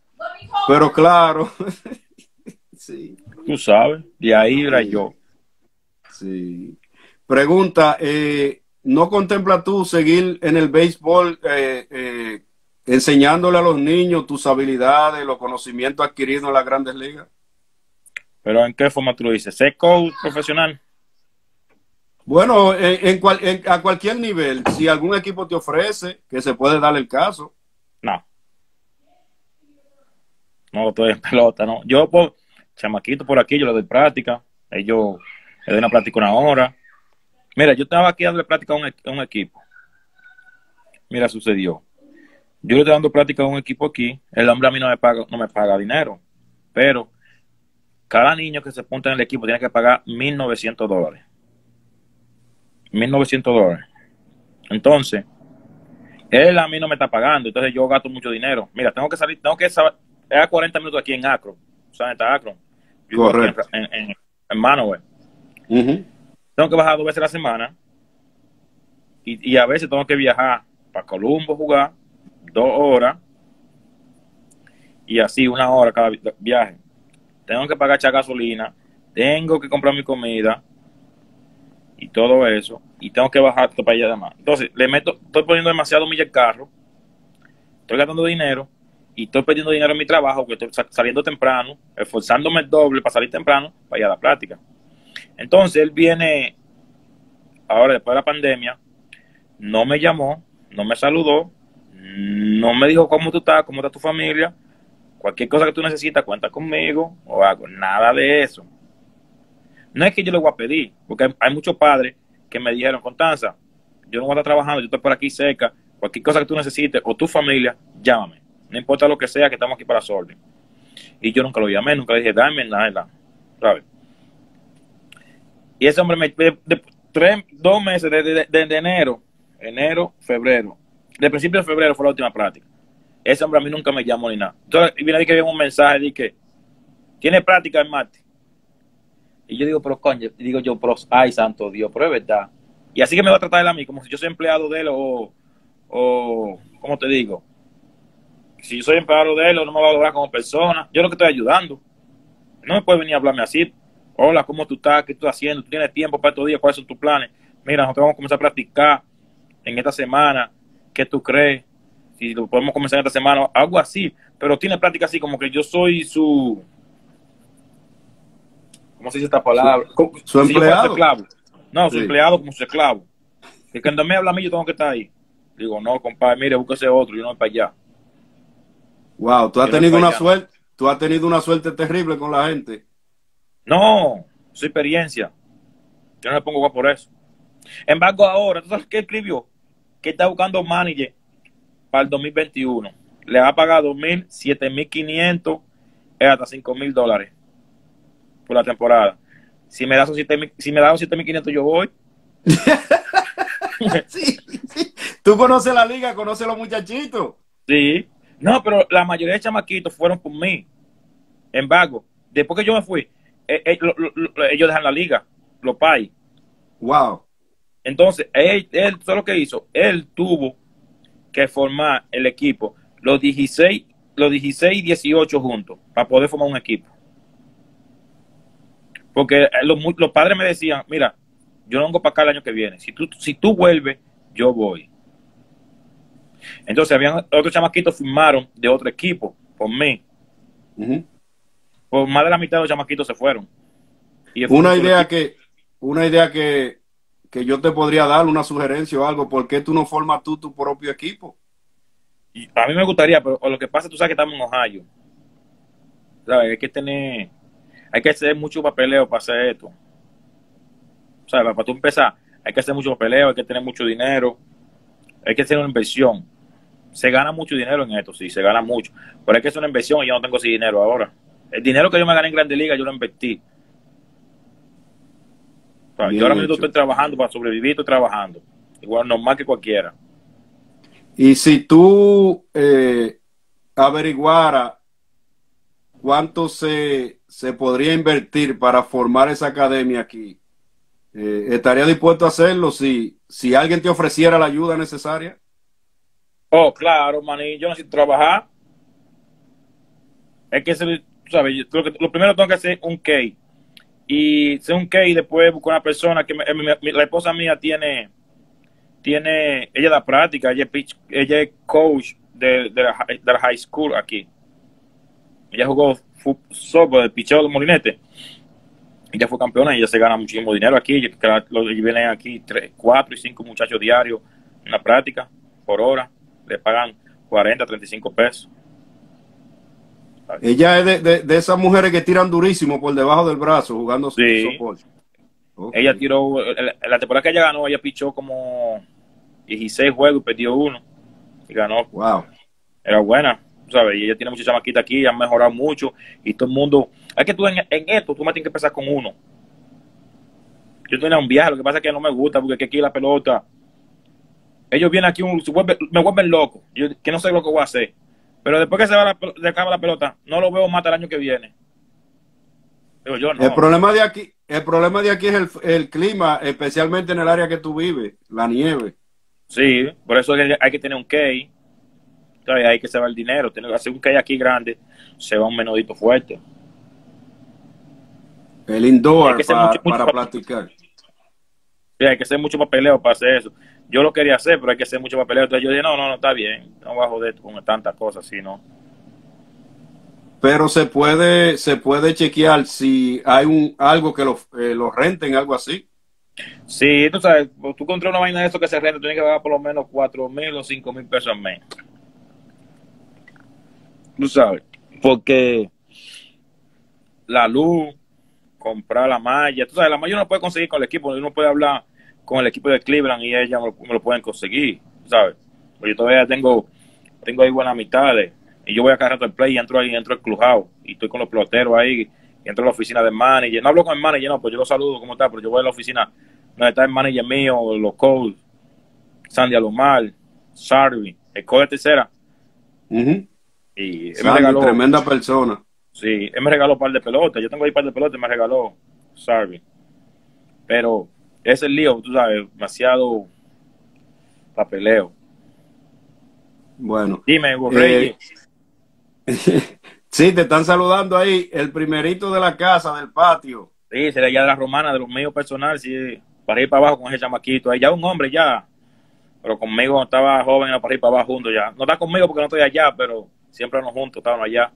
Pero claro. Sí. Tú sabes, de ahí era yo. Sí. Pregunta, eh, ¿no contemplas tú seguir en el béisbol eh, eh, enseñándole a los niños tus habilidades, los conocimientos adquiridos en las grandes ligas? ¿Pero en qué forma tú lo dices? ¿Ser coach profesional? Bueno, en, en cual, en, a cualquier nivel, si algún equipo te ofrece, que se puede dar el caso. No. No, estoy en pelota, no. Yo, por chamaquito por aquí, yo le doy práctica. Ellos le doy una práctica una hora. Mira, yo estaba aquí dándole práctica a un, a un equipo. Mira, sucedió. yo le estoy dando práctica a un equipo aquí. El hombre a mí no me paga, no me paga dinero, pero cada niño que se apunta en el equipo tiene que pagar mil novecientos dólares. mil novecientos dólares. Entonces, él a mí no me está pagando, entonces yo gasto mucho dinero. Mira, tengo que salir, tengo que saber, es a cuarenta minutos aquí en Akron, o sea, está Akron. Correcto. En, en, en Manowar. Uh-huh. Tengo que bajar dos veces a la semana y, y a veces tengo que viajar para Columbus, jugar dos horas y así una hora cada viaje. Tengo que pagar echar gasolina, tengo que comprar mi comida y todo eso, y tengo que bajar para allá además. Entonces, le meto, estoy poniendo demasiado milla al carro, estoy gastando dinero, y estoy perdiendo dinero en mi trabajo, que estoy saliendo temprano, esforzándome el doble para salir temprano, para ir a la práctica. Entonces, él viene, ahora después de la pandemia, no me llamó, no me saludó, no me dijo cómo tú estás, cómo está tu familia, cualquier cosa que tú necesitas, cuenta conmigo, o hago nada de eso. No es que yo le voy a pedir, porque hay muchos padres que me dijeron, Constanza, yo no voy a estar trabajando, yo estoy por aquí cerca, cualquier cosa que tú necesites, o tu familia, llámame. No importa lo que sea, que estamos aquí para su orden. Y yo nunca lo llamé, nunca le dije, dame nada, nada, ¿sabes? Y ese hombre me... De, de, tres, dos meses, desde de, de, de enero, enero, febrero. De principio de febrero fue la última práctica. Ese hombre a mí nunca me llamó ni nada. Entonces, viene ahí que viene un mensaje, dije, ¿tiene práctica el martes? Y yo digo, pero coño, y digo yo, pero ay, santo Dios, pero es verdad. Y así que me va a tratar él a mí, como si yo soy empleado de él o, o ¿cómo te digo? Si yo soy empleado de él o no me va a valorar como persona. Yo lo que estoy ayudando. No me puede venir a hablarme así. Hola, ¿cómo tú estás? ¿Qué tú estás haciendo? ¿Tú tienes tiempo para estos días? ¿Cuáles son tus planes? Mira, nosotros vamos a comenzar a practicar en esta semana. ¿Qué tú crees? Si lo podemos comenzar en esta semana. Algo así. Pero tiene práctica así, como que yo soy su... ¿Cómo se dice esta palabra? Su, su si empleado. No, su sí. empleado como su esclavo. Que cuando me habla a mí, yo tengo que estar ahí. Digo, no, compadre, mire, búsquese otro, yo no voy para allá. Wow, tú has yo tenido no una allá. suerte, tú has tenido una suerte terrible con la gente. No, su experiencia. Yo no le pongo guapo por eso. En embargo, ahora, ¿tú sabes qué escribió? Que está buscando manager para el dos mil veintiuno. Le va a pagar dos mil, siete mil quinientos, hasta cinco mil dólares. Por la temporada. Si me da los siete mil quinientos, yo voy. Sí, sí. Tú conoces la liga, conoces los muchachitos. Sí. No, pero la mayoría de chamaquitos fueron por mí. Embargo, después que yo me fui, eh, eh, lo, lo, lo, ellos dejan la liga, los pais. Wow. Entonces, él, él, todo lo que hizo, él tuvo que formar el equipo, los dieciséis y dieciocho juntos, para poder formar un equipo. Porque los, los padres me decían, mira, yo no vengo para acá el año que viene. Si tú, si tú vuelves, yo voy. Entonces, habían otros chamaquitos firmaron de otro equipo, por mí. Uh-huh. Por más de la mitad de los chamaquitos se fueron. Y una idea que, una idea que, que yo te podría dar, una sugerencia o algo, ¿por qué tú no formas tú tu propio equipo? Y a mí me gustaría, pero lo que pasa, tú sabes que estamos en Ohio. ¿Sabes? Hay que tener... Hay que hacer mucho papeleo para hacer esto. O sea, para tú empezar, hay que hacer mucho papeleo, hay que tener mucho dinero, hay que hacer una inversión. Se gana mucho dinero en esto, sí, se gana mucho. Pero hay que hacer una inversión y yo no tengo ese dinero ahora. El dinero que yo me gané en Grandes Ligas, yo lo invertí. O sea, yo ahora mismo estoy trabajando para sobrevivir, estoy trabajando. Igual normal que cualquiera. Y si tú eh, averiguara cuánto se... se podría invertir para formar esa academia aquí, eh, ¿estaría dispuesto a hacerlo si, si alguien te ofreciera la ayuda necesaria? Oh, claro, maní, yo necesito trabajar. Es que, tú sabes, yo, lo, que lo primero tengo que hacer es un case. Y hacer un case y después buscar una persona que... Me, me, me, la esposa mía tiene... tiene ella da práctica, ella es, pitch, ella es coach de, de, la, de la high school aquí. Ella jugó... softball, el picheo de Molinete. Ella fue campeona y ella se gana muchísimo dinero aquí. Los vienen aquí tres, cuatro y cinco muchachos diarios en la práctica por hora. Le pagan cuarenta, treinta y cinco pesos. Ella es de, de, de esas mujeres que tiran durísimo por debajo del brazo jugando sí. softball. Okay. Ella tiró, la temporada que ella ganó, ella pichó como dieciséis juegos y perdió uno. Y ganó. Wow. era buena, ¿sabes? Y ella tiene muchas chamaquitas aquí, han mejorado mucho, y todo el mundo, es que tú en, en esto, tú me tienes que empezar con uno. Yo tenía un viaje, lo que pasa es que no me gusta, porque aquí la pelota, ellos vienen aquí, un, vuelven, me vuelven loco, yo, que no sé lo que voy a hacer, pero después que se, va la, se acaba la pelota, no lo veo más hasta el año que viene. Digo, yo no. El problema de aquí, el problema de aquí es el, el clima, especialmente en el área que tú vives, la nieve. Sí, por eso hay que tener un key. Entonces hay que se va el dinero. Tiene que hacer un key aquí grande, se va un menudito fuerte. El indoor para, mucho, mucho para platicar. Sí, hay que hacer mucho papeleo para hacer eso. Yo lo quería hacer, pero hay que hacer mucho papeleo. Entonces yo dije, no, no, no, está bien. No voy a joder con tantas cosas así, ¿no? Pero se puede, se puede chequear si hay un algo que lo, eh, lo renten, algo así. Sí, tú sabes, tú compras una vaina de eso que se renta, tú tienes que pagar por lo menos cuatro mil o cinco mil pesos al mes. Tú sabes, porque la luz, comprar la malla, tú sabes, la malla uno la puede conseguir con el equipo, uno puede hablar con el equipo de Cleveland y ellas me, me lo pueden conseguir, ¿sabes? Pues yo todavía tengo, tengo ahí buenas amistades y yo voy a cargar el play y entro ahí, entro al clubhouse y estoy con los peloteros ahí. Entro a la oficina del manager, no hablo con el manager, no, pues yo lo saludo, ¿cómo está? Pero yo voy a la oficina donde está el manager mío, los Coles, Sandy Alomar, Sarvi, el Cole de tercera. Uh -huh. Y él Sandy, me regaló, tremenda persona. Sí, él me regaló un par de pelotas, yo tengo ahí un par de pelotas, me regaló Sarvi. Pero es el lío, tú sabes, demasiado papeleo. Bueno. Dime, Borrey. Eh... Sí, te están saludando ahí, el primerito de la casa, del patio. Sí, sería ya de la romana, de los medios personales, sí, para ir para abajo con ese chamaquito. Ahí ya un hombre ya, pero conmigo estaba joven, para ir para abajo juntos ya. No está conmigo porque no estoy allá, pero siempre nos juntos, estábamos allá.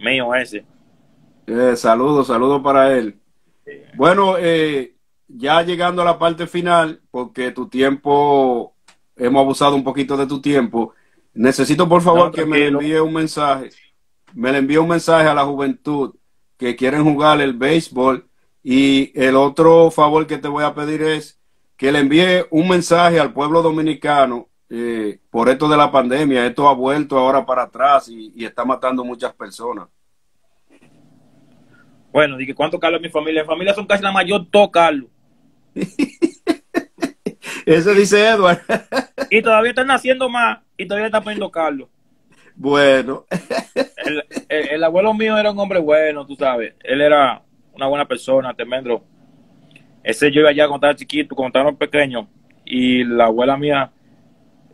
Mío ese. Eh, saludos, saludos para él. Sí. Bueno, eh, ya llegando a la parte final, porque tu tiempo, hemos abusado un poquito de tu tiempo. Necesito, por favor, no, que me envíe un mensaje. Me le envió un mensaje a la juventud que quieren jugar el béisbol, y el otro favor que te voy a pedir es que le envíe un mensaje al pueblo dominicano eh, por esto de la pandemia. Esto ha vuelto ahora para atrás y, y está matando muchas personas. Bueno, dije, ¿cuánto Carlos es mi familia? Mi familia son casi la mayor dos, Carlos. Eso dice Edward. Y todavía están naciendo más y todavía están poniendo Carlos. Bueno, el, el, el abuelo mío era un hombre bueno, tú sabes. Él era una buena persona, tremendo. Ese yo iba allá cuando estaba chiquito, cuando estaba pequeño. Y la abuela mía,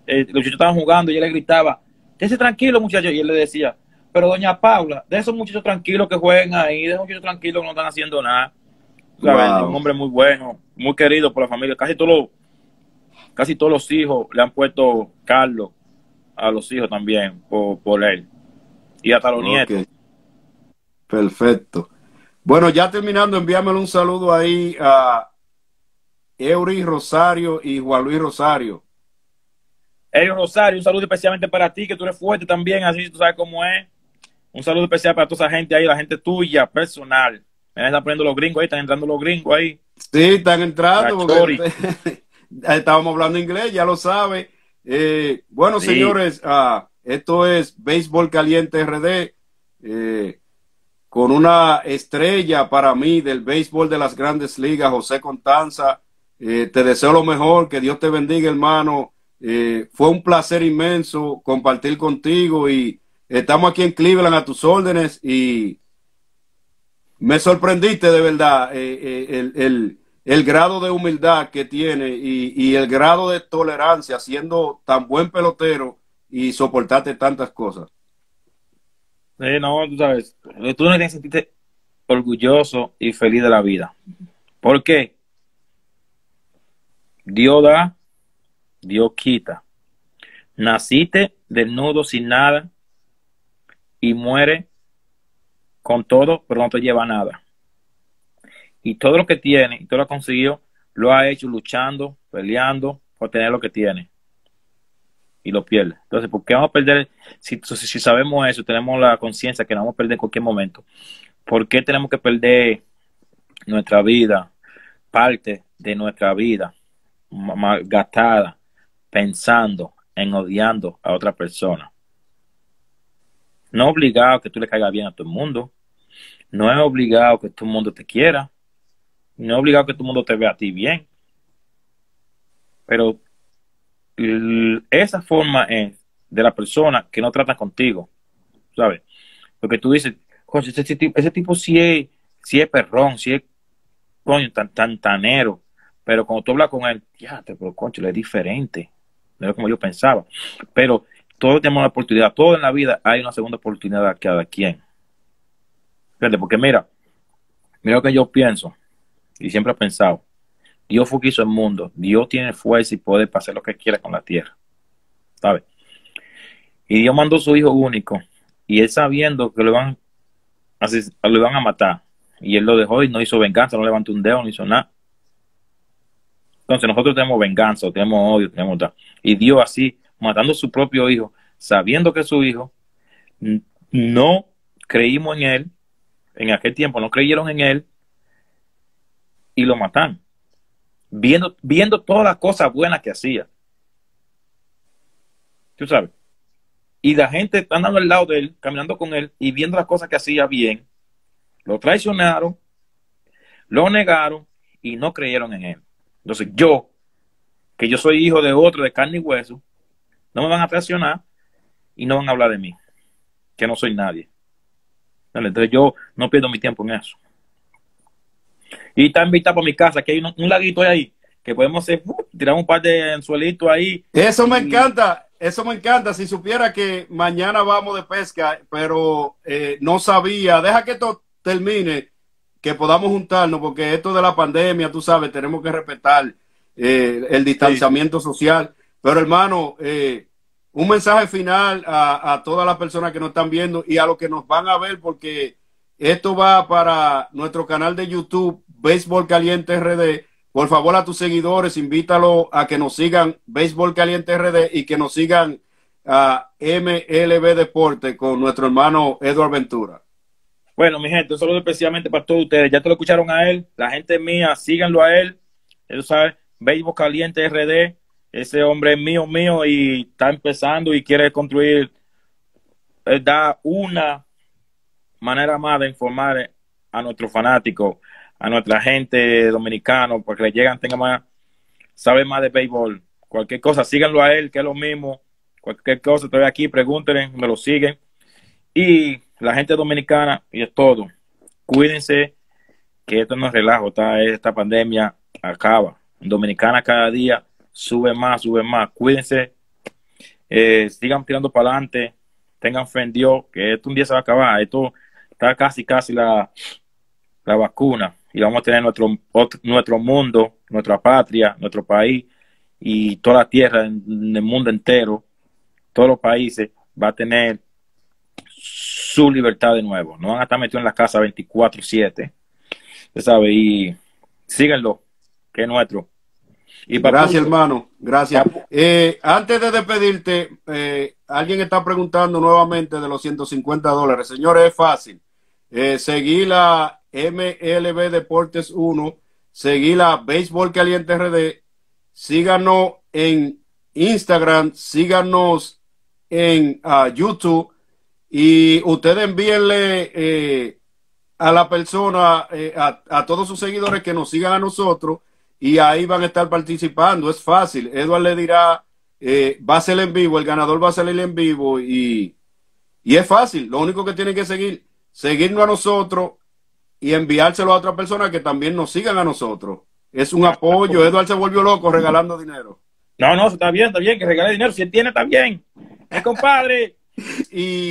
eh, los muchachos estaban jugando y ella le gritaba, déjense tranquilo, muchachos. Y él le decía, pero doña Paula, de esos muchachos tranquilos que juegan ahí, de esos muchachos tranquilos que no están haciendo nada. Wow. Un hombre muy bueno, muy querido por la familia. Casi todos los, casi todos los hijos le han puesto Carlos. A los hijos también, por, por él. Y hasta los okay. nietos. Perfecto. Bueno, ya terminando, envíamelo un saludo ahí a Eury Rosario y Juan Luis Rosario. Eury Rosario, un saludo especialmente para ti, que tú eres fuerte también, así tú sabes cómo es. Un saludo especial para toda esa gente ahí, la gente tuya, personal. Mira, están poniendo los gringos ahí, están entrando los gringos ahí. Sí, están entrando. Porque estábamos hablando inglés, ya lo sabes. Eh, bueno, sí. Señores, ah, esto es Béisbol Caliente R D, eh, con una estrella para mí del béisbol de las grandes ligas, José Constanza. Eh, te deseo lo mejor, que Dios te bendiga, hermano. Eh, fue un placer inmenso compartir contigo y estamos aquí en Cleveland a tus órdenes y me sorprendiste de verdad eh, eh, el... el el grado de humildad que tiene y, y el grado de tolerancia siendo tan buen pelotero y soportarte tantas cosas. Sí, no, tú sabes, tú no tienes que sentirte orgulloso y feliz de la vida. ¿Por qué? Dios da, Dios quita. Naciste desnudo sin nada y muere con todo, pero no te lleva nada. Y todo lo que tiene, y todo lo que ha conseguido, lo ha hecho luchando, peleando, por tener lo que tiene. Y lo pierde. Entonces, ¿por qué vamos a perder? Si, si sabemos eso, tenemos la conciencia que nos vamos a perder en cualquier momento. ¿Por qué tenemos que perder nuestra vida, parte de nuestra vida, malgastada, pensando en odiando a otra persona? No es obligado que tú le caigas bien a todo el mundo. No es obligado que todo el mundo te quiera. No es obligado que todo el mundo te vea a ti bien. Pero esa forma es de la persona que no trata contigo, ¿sabes? Porque tú dices, coño, ese tipo, ese tipo sí es, sí es perrón, sí es, coño, tan, tan tanero. Pero cuando tú hablas con él, ya, pero concho, es diferente. No es como yo pensaba. Pero todos tenemos una oportunidad. Todo en la vida hay una segunda oportunidad a cada quien. Fíjate, porque mira, mira lo que yo pienso. Y siempre he pensado. Dios fue quien hizo el mundo. Dios tiene fuerza y poder para hacer lo que quiera con la tierra, ¿sabes? Y Dios mandó a su hijo único. Y él sabiendo que lo van, lo van a matar. Y él lo dejó y no hizo venganza. No levantó un dedo, no hizo nada. Entonces nosotros tenemos venganza, tenemos odio, tenemos tal. Y Dios así, matando a su propio hijo, sabiendo que su hijo, no creímos en él, en aquel tiempo no creyeron en él, y lo matan. Viendo, viendo todas las cosas buenas que hacía. Tú sabes. Y la gente está andando al lado de él, caminando con él, y viendo las cosas que hacía bien. Lo traicionaron, lo negaron, y no creyeron en él. Entonces yo, que yo soy hijo de otro, de carne y hueso, no me van a traicionar y no van a hablar de mí, que no soy nadie. Entonces yo no pierdo mi tiempo en eso. Y está invitado para mi casa, que hay un, un laguito ahí, que podemos hacer, uh, tirar un par de anzuelitos ahí. Eso me encanta, eso me encanta. Si supiera que mañana vamos de pesca, pero eh, no sabía, deja que esto termine, que podamos juntarnos, porque esto de la pandemia, tú sabes, tenemos que respetar eh, el distanciamiento sí. social. Pero hermano, eh, un mensaje final a, a todas las personas que nos están viendo y a los que nos van a ver, porque esto va para nuestro canal de YouTube, Béisbol Caliente R D. Por favor, a tus seguidores, invítalos a que nos sigan Béisbol Caliente R D y que nos sigan a M L B Deportes con nuestro hermano Eduardo Ventura. Bueno, mi gente, un saludo especialmente para todos ustedes. Ya te lo escucharon a él, la gente mía, síganlo a él. Él sabe, Béisbol Caliente R D, ese hombre es mío, mío, y está empezando y quiere construir, da una manera más de informar a nuestros fanáticos, a nuestra gente dominicana, porque le llegan, tengan más, saben más de béisbol. Cualquier cosa, síganlo a él, que es lo mismo. Cualquier cosa, estoy aquí, pregúntenle, me lo siguen. Y la gente dominicana, y es todo. Cuídense, que esto no es relajo. Esta, esta pandemia acaba. Dominicana cada día sube más, sube más. Cuídense. Eh, sigan tirando para adelante. Tengan fe en Dios, que esto un día se va a acabar. Esto está casi, casi la, la vacuna. Y vamos a tener nuestro, otro, nuestro mundo, nuestra patria, nuestro país y toda la tierra en, en el mundo entero. Todos los países va a tener su libertad de nuevo. No van a estar metidos en la casa veinticuatro siete. Ya sabes, y síganlo, que es nuestro. Y gracias, punto. Hermano. Gracias. Eh, antes de despedirte, eh, alguien está preguntando nuevamente de los ciento cincuenta dólares. Señores, es fácil. Eh, seguí la M L B Deportes uno, seguí la Béisbol Caliente R D, síganos en Instagram, síganos en uh, YouTube. Y ustedes envíenle eh, a la persona, eh, a, a todos sus seguidores que nos sigan a nosotros y ahí van a estar participando. Es fácil. Eduardo le dirá, eh, va a ser en vivo, el ganador va a salir en vivo y, y es fácil. Lo único que tienen que seguir, seguirnos a nosotros y enviárselo a otra persona que también nos sigan a nosotros. Es un apoyo. Eduardo se volvió loco regalando dinero. No, no, está bien, está bien, que regale dinero. Si él tiene, está bien. Es compadre. y